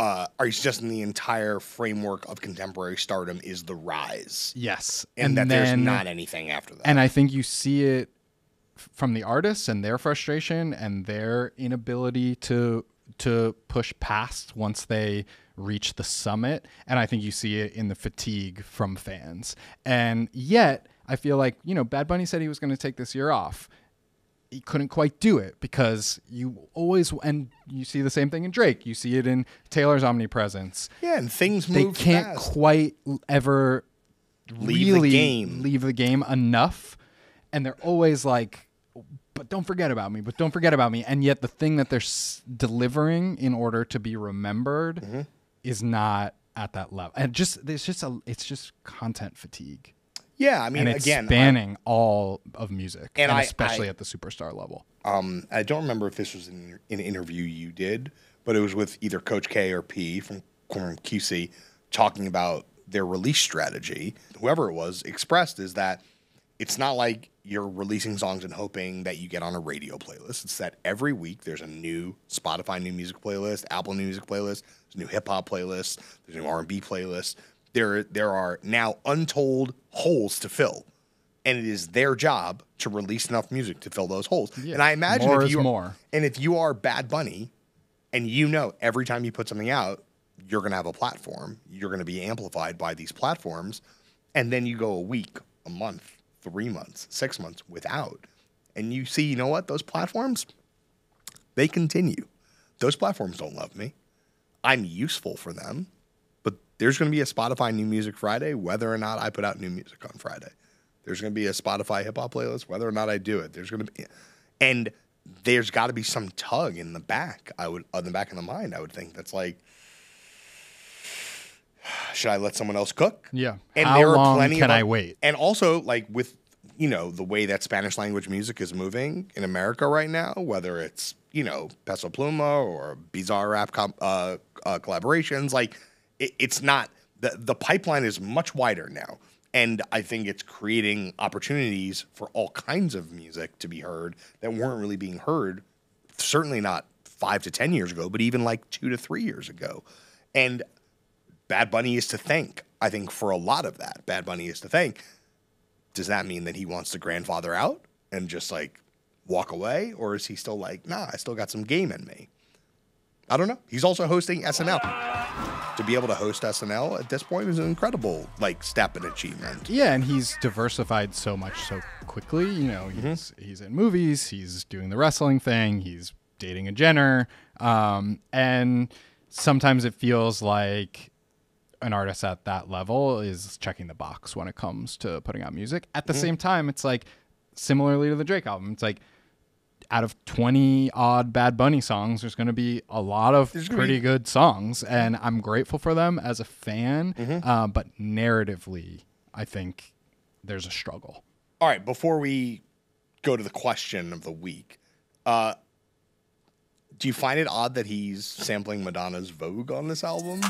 are you suggesting the entire framework of contemporary stardom is the rise? Yes. And there's not anything after that. And I think you see it from the artists and their frustration and their inability to push past once they reach the summit. And I think you see it in the fatigue from fans. And yet I feel like, Bad Bunny said he was going to take this year off. He couldn't quite do it because you see the same thing in Drake. You see it in Taylor's omnipresence. Yeah, and things move fast. They can't quite ever really leave the game enough. And they're always like, but don't forget about me, but don't forget about me. And yet the thing that they're delivering in order to be remembered is not at that level. And it's just content fatigue. Yeah, and it's again, spanning all of music, and especially at the superstar level. I don't remember if this was in an interview you did, but it was with either Coach K or P from QC talking about their release strategy, whoever it was, expressed is that it's not like you're releasing songs and hoping that you get on a radio playlist. It's that every week there's a new Spotify new music playlist, Apple new music playlist, there's new hip-hop playlist, there's new R&B playlist. There are now untold holes to fill, and it is their job to release enough music to fill those holes. Yeah. And I imagine more if you are Bad Bunny and you know every time you put something out, you're going to have a platform, you're going to be amplified by these platforms, and then you go a week, a month, 3 months, 6 months without, and you see, you know what, those platforms, they continue. Those platforms don't love me. I'm useful for them, but there's going to be a Spotify New Music Friday whether or not I put out new music on Friday. There's going to be a Spotify hip-hop playlist whether or not I do it. There's going to be, and there's got to be some tug in the back, on the back of the mind, I would think, that's like, should I let someone else cook? Yeah. And How long can I wait? And also, like, with, you know, the way that Spanish language music is moving in America right now, whether it's, you know, Peso Pluma or bizarre rap collaborations, like, it's not, the pipeline is much wider now. And I think it's creating opportunities for all kinds of music to be heard that weren't really being heard, certainly not 5 to 10 years ago, but even like 2 to 3 years ago. And Bad Bunny is to thank, I think, for a lot of that. Bad Bunny is to thank. Does that mean that he wants to grandfather out and just, like, walk away? Or is he still like, nah, I still got some game in me? I don't know. He's also hosting SNL. To be able to host SNL at this point is an incredible, like, step and achievement. Yeah, and he's diversified so much so quickly. You know, he's in movies. He's doing the wrestling thing. He's dating a Jenner. And sometimes it feels like an artist at that level is checking the box when it comes to putting out music. At the same time, it's like, similarly to the Drake album, it's like, out of 20 odd Bad Bunny songs, there's going to be a lot of pretty good songs, and I'm grateful for them as a fan. But narratively, I think there's a struggle. All right, before we go to the question of the week, do you find it odd that he's sampling Madonna's Vogue on this album?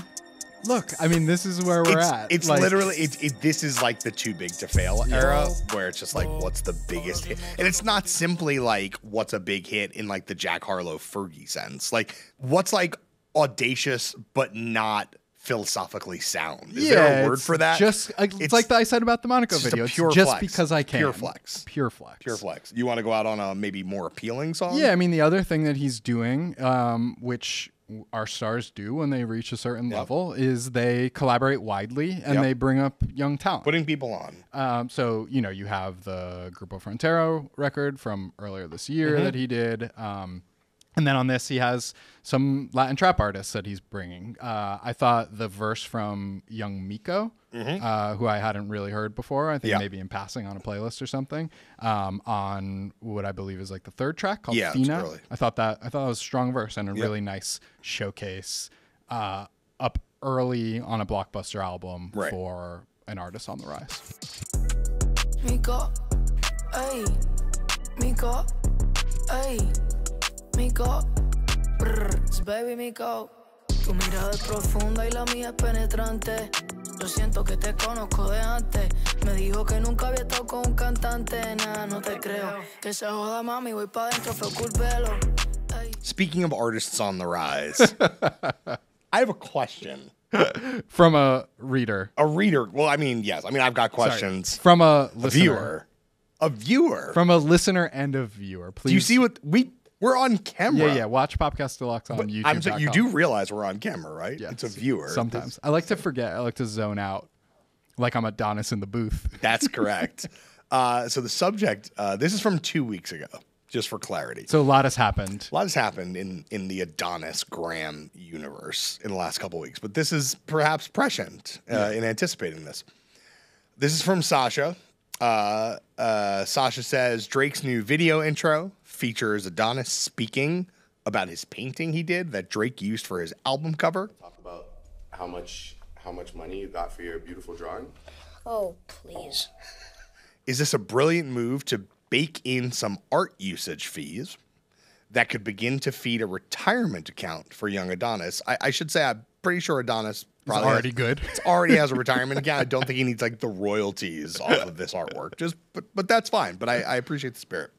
Look, I mean, this is where we're at. It's like, literally, this is like the too big to fail era, where it's just like, what's the biggest hit? And it's not simply like, what's a big hit in like the Jack Harlow Fergie sense. Like, what's like audacious, but not philosophically sound? Is there a word for that? Just, it's like I said about the Monaco video. It's just flex. Because I can. Pure flex. Pure flex. Pure flex. You want to go out on a maybe more appealing song? Yeah, I mean, the other thing that he's doing, which our stars do when they reach a certain level, is they collaborate widely and they bring up young talent. Putting people on. So, you know, you have the Grupo Frontero record from earlier this year that he did. And then on this, he has some Latin trap artists that he's bringing. I thought the verse from Young Miko, who I hadn't really heard before, I think maybe in passing on a playlist or something, on what I believe is like the third track called Fina. I thought that was a strong verse and a really nice showcase up early on a blockbuster album for an artist on the rise. Miko, ay, Miko, ay, Miko, brr, baby Miko. Tu mirada es profunda y la mía es penetrante. Yo siento que te conozco de antes. Me dijo que nunca había estado con un cantante. Nah, no te creo. Que se joda, mami, voy pa' dentro, fue culpelo. Speaking of artists on the rise, I have a question. From a reader. A reader. Well, I mean, yes. I mean, I've got questions. Sorry. From a listener. A viewer. From a listener and a viewer, please. Do you see what we... We're on camera. Yeah, yeah. Watch Popcast Deluxe on YouTube. You do realize we're on camera, right? Yes. It's a viewer. Sometimes. I like to forget. I like to zone out like I'm Adonis in the booth. That's correct. So the subject, this is from 2 weeks ago, just for clarity. So a lot has happened. A lot has happened in the Adonis Graham universe in the last couple of weeks. But this is perhaps prescient in anticipating this. This is from Sasha. Sasha says, Drake's new video intro features Adonis speaking about his painting he did that Drake used for his album cover. Talk about how much money you got for your beautiful drawing. Oh, please. Is this a brilliant move to bake in some art usage fees that could begin to feed a retirement account for young Adonis? I should say I'm pretty sure Adonis Probably already good. It already has a retirement account. I don't think he needs like the royalties off of this artwork. Just, but that's fine. But I appreciate the spirit.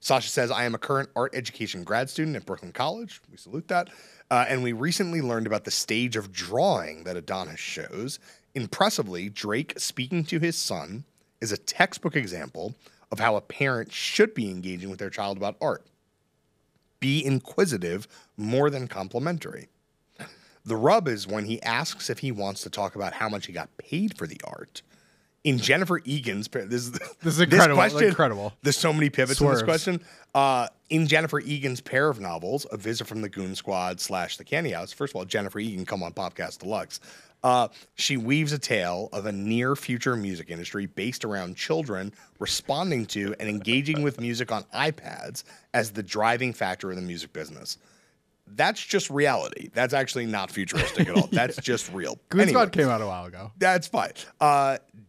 Sasha says, I am a current art education grad student at Brooklyn College. We salute that. And we recently learned about the stage of drawing that Adonis shows. Impressively, Drake speaking to his son is a textbook example of how a parent should be engaging with their child about art. Be inquisitive more than complimentary. The rub is when he asks if he wants to talk about how much he got paid for the art. In Jennifer Egan's, this is incredible. This question, incredible. There's so many pivots in this question. In Jennifer Egan's pair of novels, A Visit from the Goon Squad / The Candy House. First of all, Jennifer Egan, come on Popcast Deluxe. She weaves a tale of a near future music industry based around children responding to and engaging with music on iPads as the driving factor in the music business. That's just reality. That's actually not futuristic at all. Yeah. That's just real. Goon Squad came out a while ago. That's fine.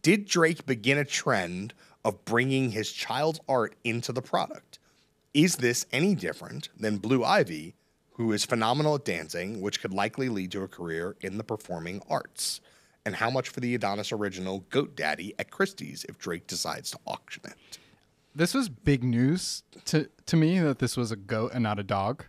Did Drake begin a trend of bringing his child's art into the product? Is this any different than Blue Ivy, who is phenomenal at dancing, which could likely lead to a career in the performing arts? And how much for the Adonis original Goat Daddy at Christie's if Drake decides to auction it? This was big news to me that this was a goat and not a dog.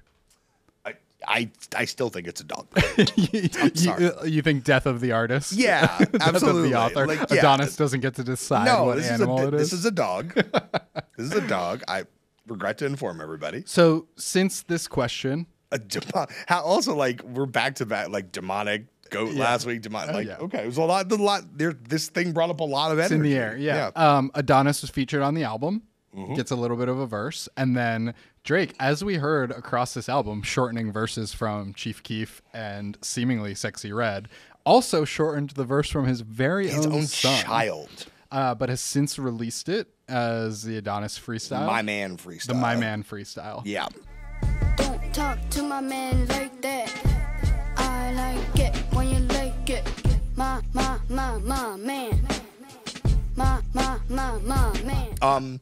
I still think it's a dog. I'm sorry. You think death of the artist? Yeah, absolutely. Death of the author. Like, yeah, Adonis doesn't get to decide what animal it is. This is a dog. This is a dog. I regret to inform everybody. So since this question... How also, like, we're back to back, like, demonic goat last week. Demonic, like, okay, it was a lot. This thing brought up a lot of energy. It's in the air, yeah. Adonis was featured on the album, gets a little bit of a verse, and then Drake, as we heard across this album, shortening verses from Chief Keef and seemingly Sexy Red, also shortened the verse from his very own son, child, but has since released it as the Adonis freestyle, the My Man freestyle. Yeah. Talk to my man like that. I like it when you like it. My man. My man.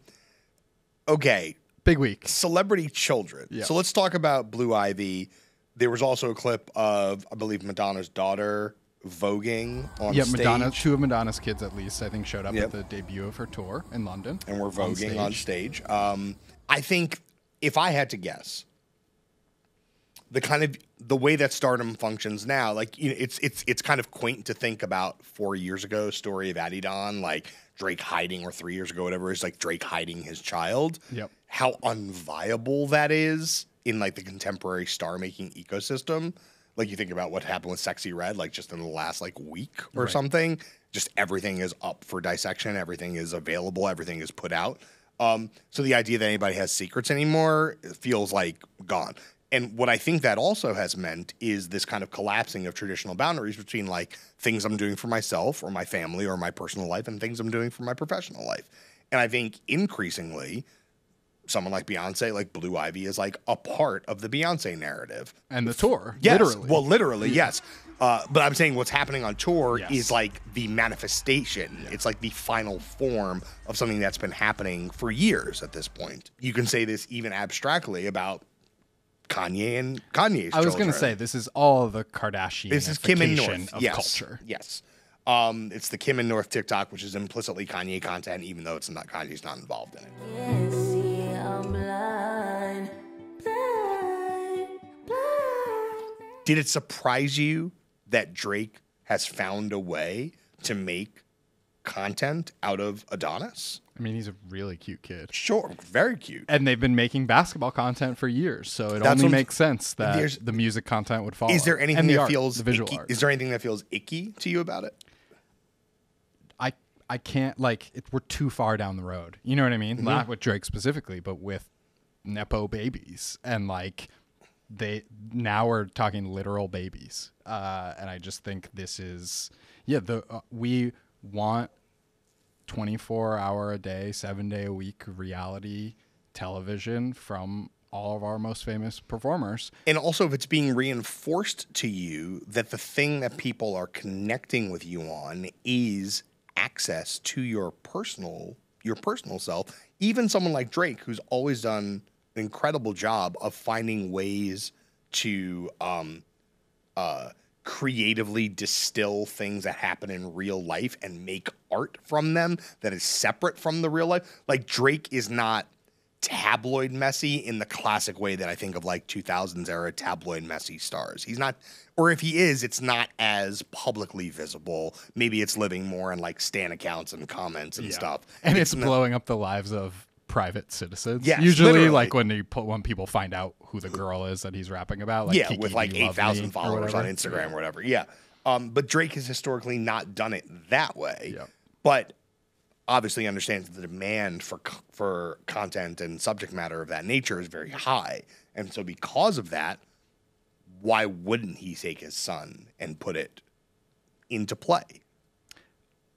Okay. Big week. Celebrity children. Yeah. So let's talk about Blue Ivy. There was also a clip of, I believe, Madonna's daughter voguing on stage. Madonna, two of Madonna's kids at least, I think, showed up at the debut of her tour in London. And we're voguing on stage. I think if I had to guess, the way that stardom functions now, like, you know, it's kind of quaint to think about 4 years ago story of Adidon, like Drake hiding, or 3 years ago, whatever, is like Drake hiding his child. Yep. How unviable that is in like the contemporary star making ecosystem. Like, you think about what happened with Sexy Red, like just in the last like week or something. Just everything is up for dissection. Everything is available. Everything is put out. So the idea that anybody has secrets anymore feels like gone. And what I think that also has meant is this kind of collapsing of traditional boundaries between like things I'm doing for myself or my family or my personal life and things I'm doing for my professional life. And I think increasingly someone like Beyonce, like Blue Ivy, is like a part of the Beyonce narrative. And the tour. Yes. Literally. Well, literally, yes. But I'm saying what's happening on tour is like the manifestation. Yeah. It's like the final form of something that's been happening for years at this point. You can say this even abstractly about Kanye and Kanye's children. I was going to say, this is all the Kardashian. This is Kim and North of culture. Yes. It's the Kim and North TikTok, which is implicitly Kanye content, even though it's not, Kanye's not involved in it. Did it surprise you that Drake has found a way to make content out of Adonis? I mean, he's a really cute kid. Sure, very cute. And they've been making basketball content for years, so it only makes sense that the music content would follow. Is there anything that feels visual art? Is there anything that feels icky to you about it? I can't, like, we're too far down the road. You know what I mean? Mm-hmm. Not with Drake specifically, but with Nepo babies, and like now we're talking literal babies, and I just think this is we want 24-hour-a-day, 7-day-a-week reality television from all of our most famous performers. And also, if it's being reinforced to you that the thing that people are connecting with you on is access to your personal self, even someone like Drake, who's always done an incredible job of finding ways to creatively distill things that happen in real life and make art from them that is separate from the real life. Like, Drake is not tabloid messy in the classic way that I think of, like, 2000s era tabloid messy stars. He's not, or if he is, it's not as publicly visible. Maybe it's living more in, like, Stan accounts and comments and stuff. And it's blowing up the lives of private citizens. Yes, usually, literally. Like, when people find out who the girl is that he's rapping about. Like, Kiki, with, like, 8,000 followers on Instagram or whatever. Yeah. But Drake has historically not done it that way. Yeah. But obviously understands the demand for content and subject matter of that nature is very high. And so because of that, why wouldn't he take his son and put it into play?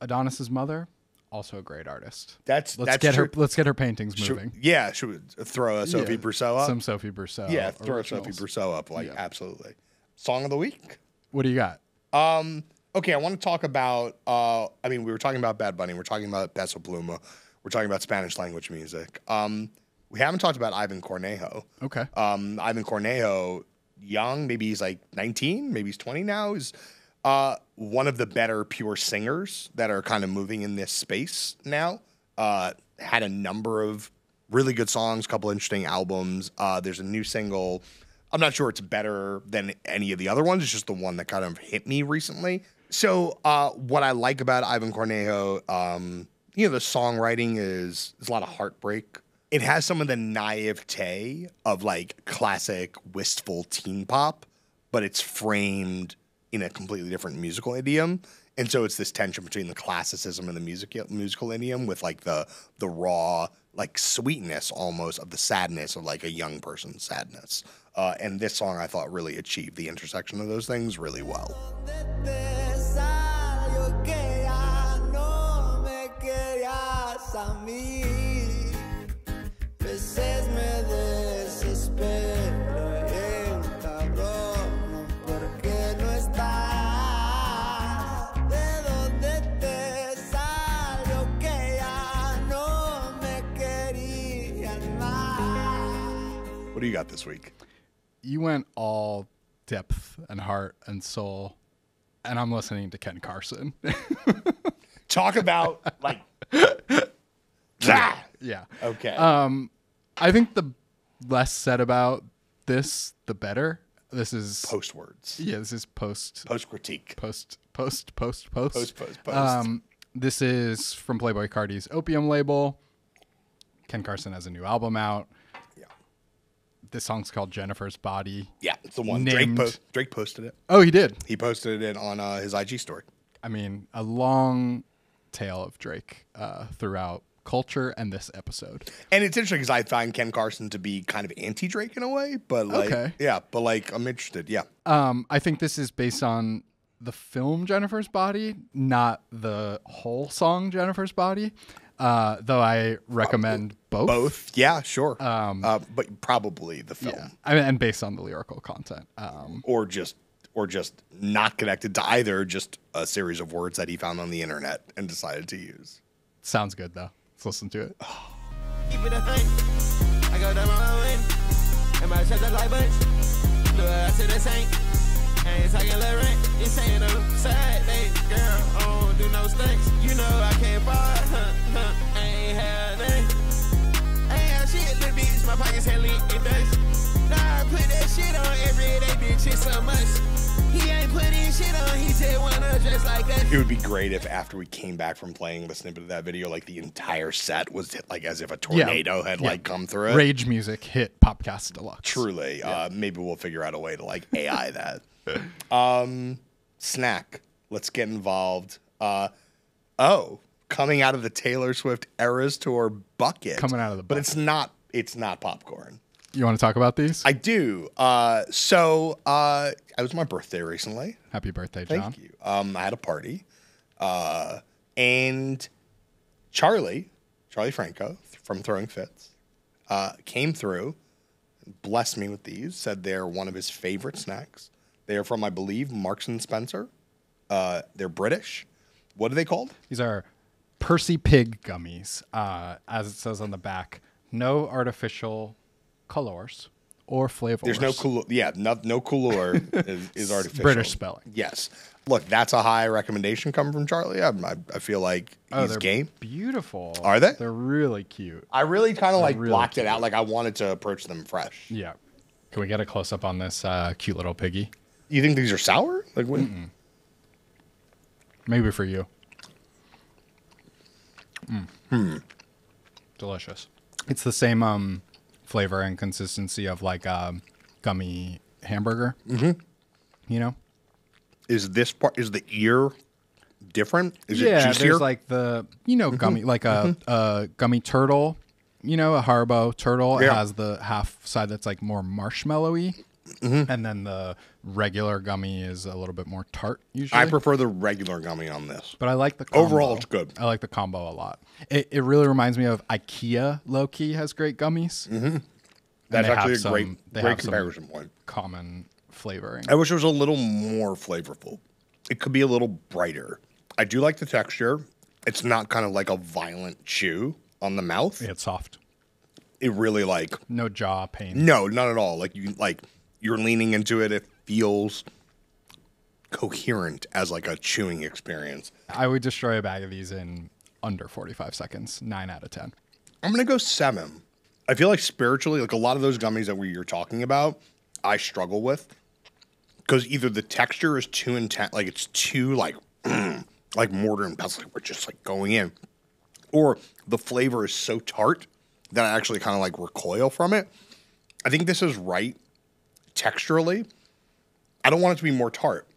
Adonis's mother, also a great artist. Let's get her paintings moving. Should we throw a Sophie Brousseau up? Some Sophie Brousseau. Yeah, throw originals. A Sophie Brousseau up, absolutely. Song of the week. What do you got? Okay, I want to talk about, we were talking about Bad Bunny. We're talking about Peso Pluma. We're talking about Spanish language music. We haven't talked about Ivan Cornejo. Okay. Ivan Cornejo, young, maybe he's like 19, maybe he's 20 now, is one of the better pure singers that are kind of moving in this space now. Had a number of really good songs, a couple interesting albums. There's a new single. I'm not sure it's better than any of the other ones. It's just the one that kind of hit me recently. So what I like about Ivan Cornejo, the songwriting is a lot of heartbreak. It has some of the naivete of, like, classic wistful teen pop, but it's framed in a completely different musical idiom. And so it's this tension between the classicism and the musical idiom with, like, the raw, like, sweetness almost of the sadness of, like, a young person's sadness. And this song, I thought, really achieved the intersection of those things really well. What do you got this week? You went all depth and heart and soul, and I'm listening to Ken Carson. Talk about, like... Yeah. Okay. I think the less said about this, the better. This is... Post words. Yeah, this is post... Post critique. Post. This is from Playboi Carti's Opium label. Ken Carson has a new album out. This song's called Jennifer's Body. Yeah, it's the one. Drake posted it. Oh, he did? He posted it on his IG story. I mean, a long tale of Drake throughout culture and this episode. And it's interesting because I find Ken Carson to be kind of anti-Drake in a way, but I'm interested, I think this is based on the film Jennifer's Body, not the whole song Jennifer's Body. Though I recommend both. Yeah, sure. But probably the film. Yeah. I mean, and based on the lyrical content. Or just not connected to either, just a series of words that he found on the internet and decided to use. Sounds good, though. Let's listen to it. Keep it a thing. I go down my lane. And my check the light bitch. Do I say the same? And it's like a little rant. It's saying I'm sad, babe. Girl, I don't do no stinks. You know I can't buy it, I ain't had nothing. I ain't had shit, little bitch. My pockets had lean and dust. Nah, I put that shit on everyday, bitch. It's a must. He ain't putting shit on. He said, wanna dress like that. It would be great if after we came back from playing the snippet of that video, like, the entire set was hit, like, as if a tornado had come through it. Rage music hit Popcast Deluxe. Truly. Yeah. Maybe we'll figure out a way to, like, AI that. Snack. Let's get involved. Coming out of the Taylor Swift Eras Tour bucket. Coming out of the bucket. But it's not popcorn. You want to talk about these? I do. It was my birthday recently. Happy birthday, John. Thank you. I had a party. And Charlie Franco from Throwing Fits, came through, blessed me with these, said they're one of his favorite snacks. They are from, I believe, Marks & Spencer. They're British. What are they called? These are Percy Pig gummies. As it says on the back, no artificial colors or flavors. There's no couleur. Yeah, no couleur is artificial. British spelling. Yes. Look, that's a high recommendation coming from Charlie. I feel like he's game. Beautiful. Are they? They're really cute. I really kind of like really blocked it out. Like I wanted to approach them fresh. Yeah. Can we get a close up on this cute little piggy? You think these are sour? Like what? Mm-mm. Maybe for you. Mm. Hmm. Delicious. It's the same flavor and consistency of like a gummy hamburger. Mm-hmm. You know. Is this part, is the ear different? Is it juicier? Yeah, there's like the, you know, gummy, like a gummy turtle, you know, a Haribo turtle. Yeah. It has the half side that's like more marshmallowy. Mm-hmm. And then the regular gummy is a little bit more tart usually. I prefer the regular gummy on this. But I like the combo. Overall, it's good. I like the combo a lot. It really reminds me of IKEA, low-key, has great gummies. Mm-hmm. That's actually a great comparison point. Common flavoring. I wish it was a little more flavorful. It could be a little brighter. I do like the texture. It's not kind of like a violent chew on the mouth. Yeah, it's soft. It really like no jaw pain. No, not at all. Like you're leaning into it. It feels coherent as like a chewing experience. I would destroy a bag of these in under 45 seconds. 9 out of 10. I'm gonna go 7. I feel like spiritually, like a lot of those gummies that you're talking about, I struggle with. Because either the texture is too intense, like it's too like like mortar and pestle, like we're just like going in, or the flavor is so tart that I actually kind of like recoil from it. I think this is right texturally. I don't want it to be more tart.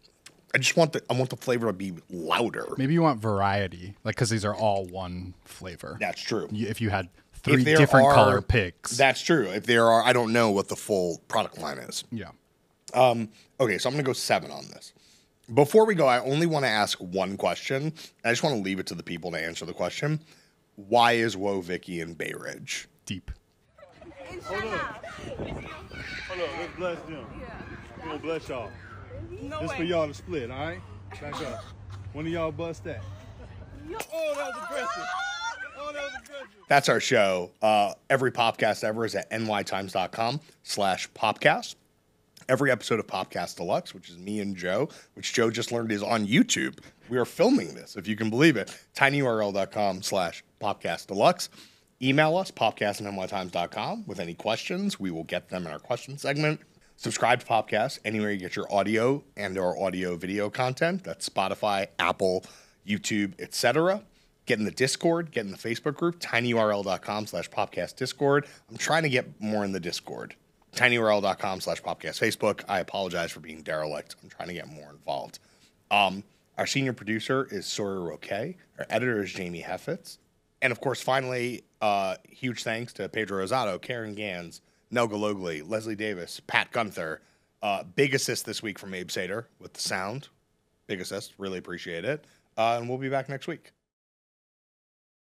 I just want the flavor to be louder. Maybe you want variety, like because these are all one flavor. That's true. If you had 3 different color picks, that's true. If there are, I don't know what the full product line is. Yeah. Okay, so I'm going to go 7 on this. Before we go, I only want to ask one question. I just want to leave it to the people to answer the question. Why is Woe Vicky in Bay Ridge? Deep. In China. Hold on, let's bless them. We're going to bless y'all. This for y'all to split, all right? Back up. When do y'all bust that? Oh, that was aggressive. That's our show. Every Popcast ever is at nytimes.com/Popcast. Every episode of Popcast Deluxe, which is me and Joe, which Joe just learned is on YouTube. We are filming this, if you can believe it. tinyurl.com/Popcast Deluxe. Email us, popcast@nytimes.com, with any questions. We will get them in our question segment. Subscribe to Popcast anywhere you get your audio and our audio video content. That's Spotify, Apple, YouTube, etc. Get in the Discord, get in the Facebook group, tinyurl.com/Popcast Discord. I'm trying to get more in the Discord. tinyurl.com/Popcast Facebook. I apologize for being derelict. I'm trying to get more involved. Our senior producer is Sora Roquet. Our editor is Jamie Heffitz. And, of course, finally, huge thanks to Pedro Rosado, Karen Gans, Nell Galogli, Leslie Davis, Pat Gunther. Big assist this week from Abe Sater with the sound. Big assist. Really appreciate it. And we'll be back next week.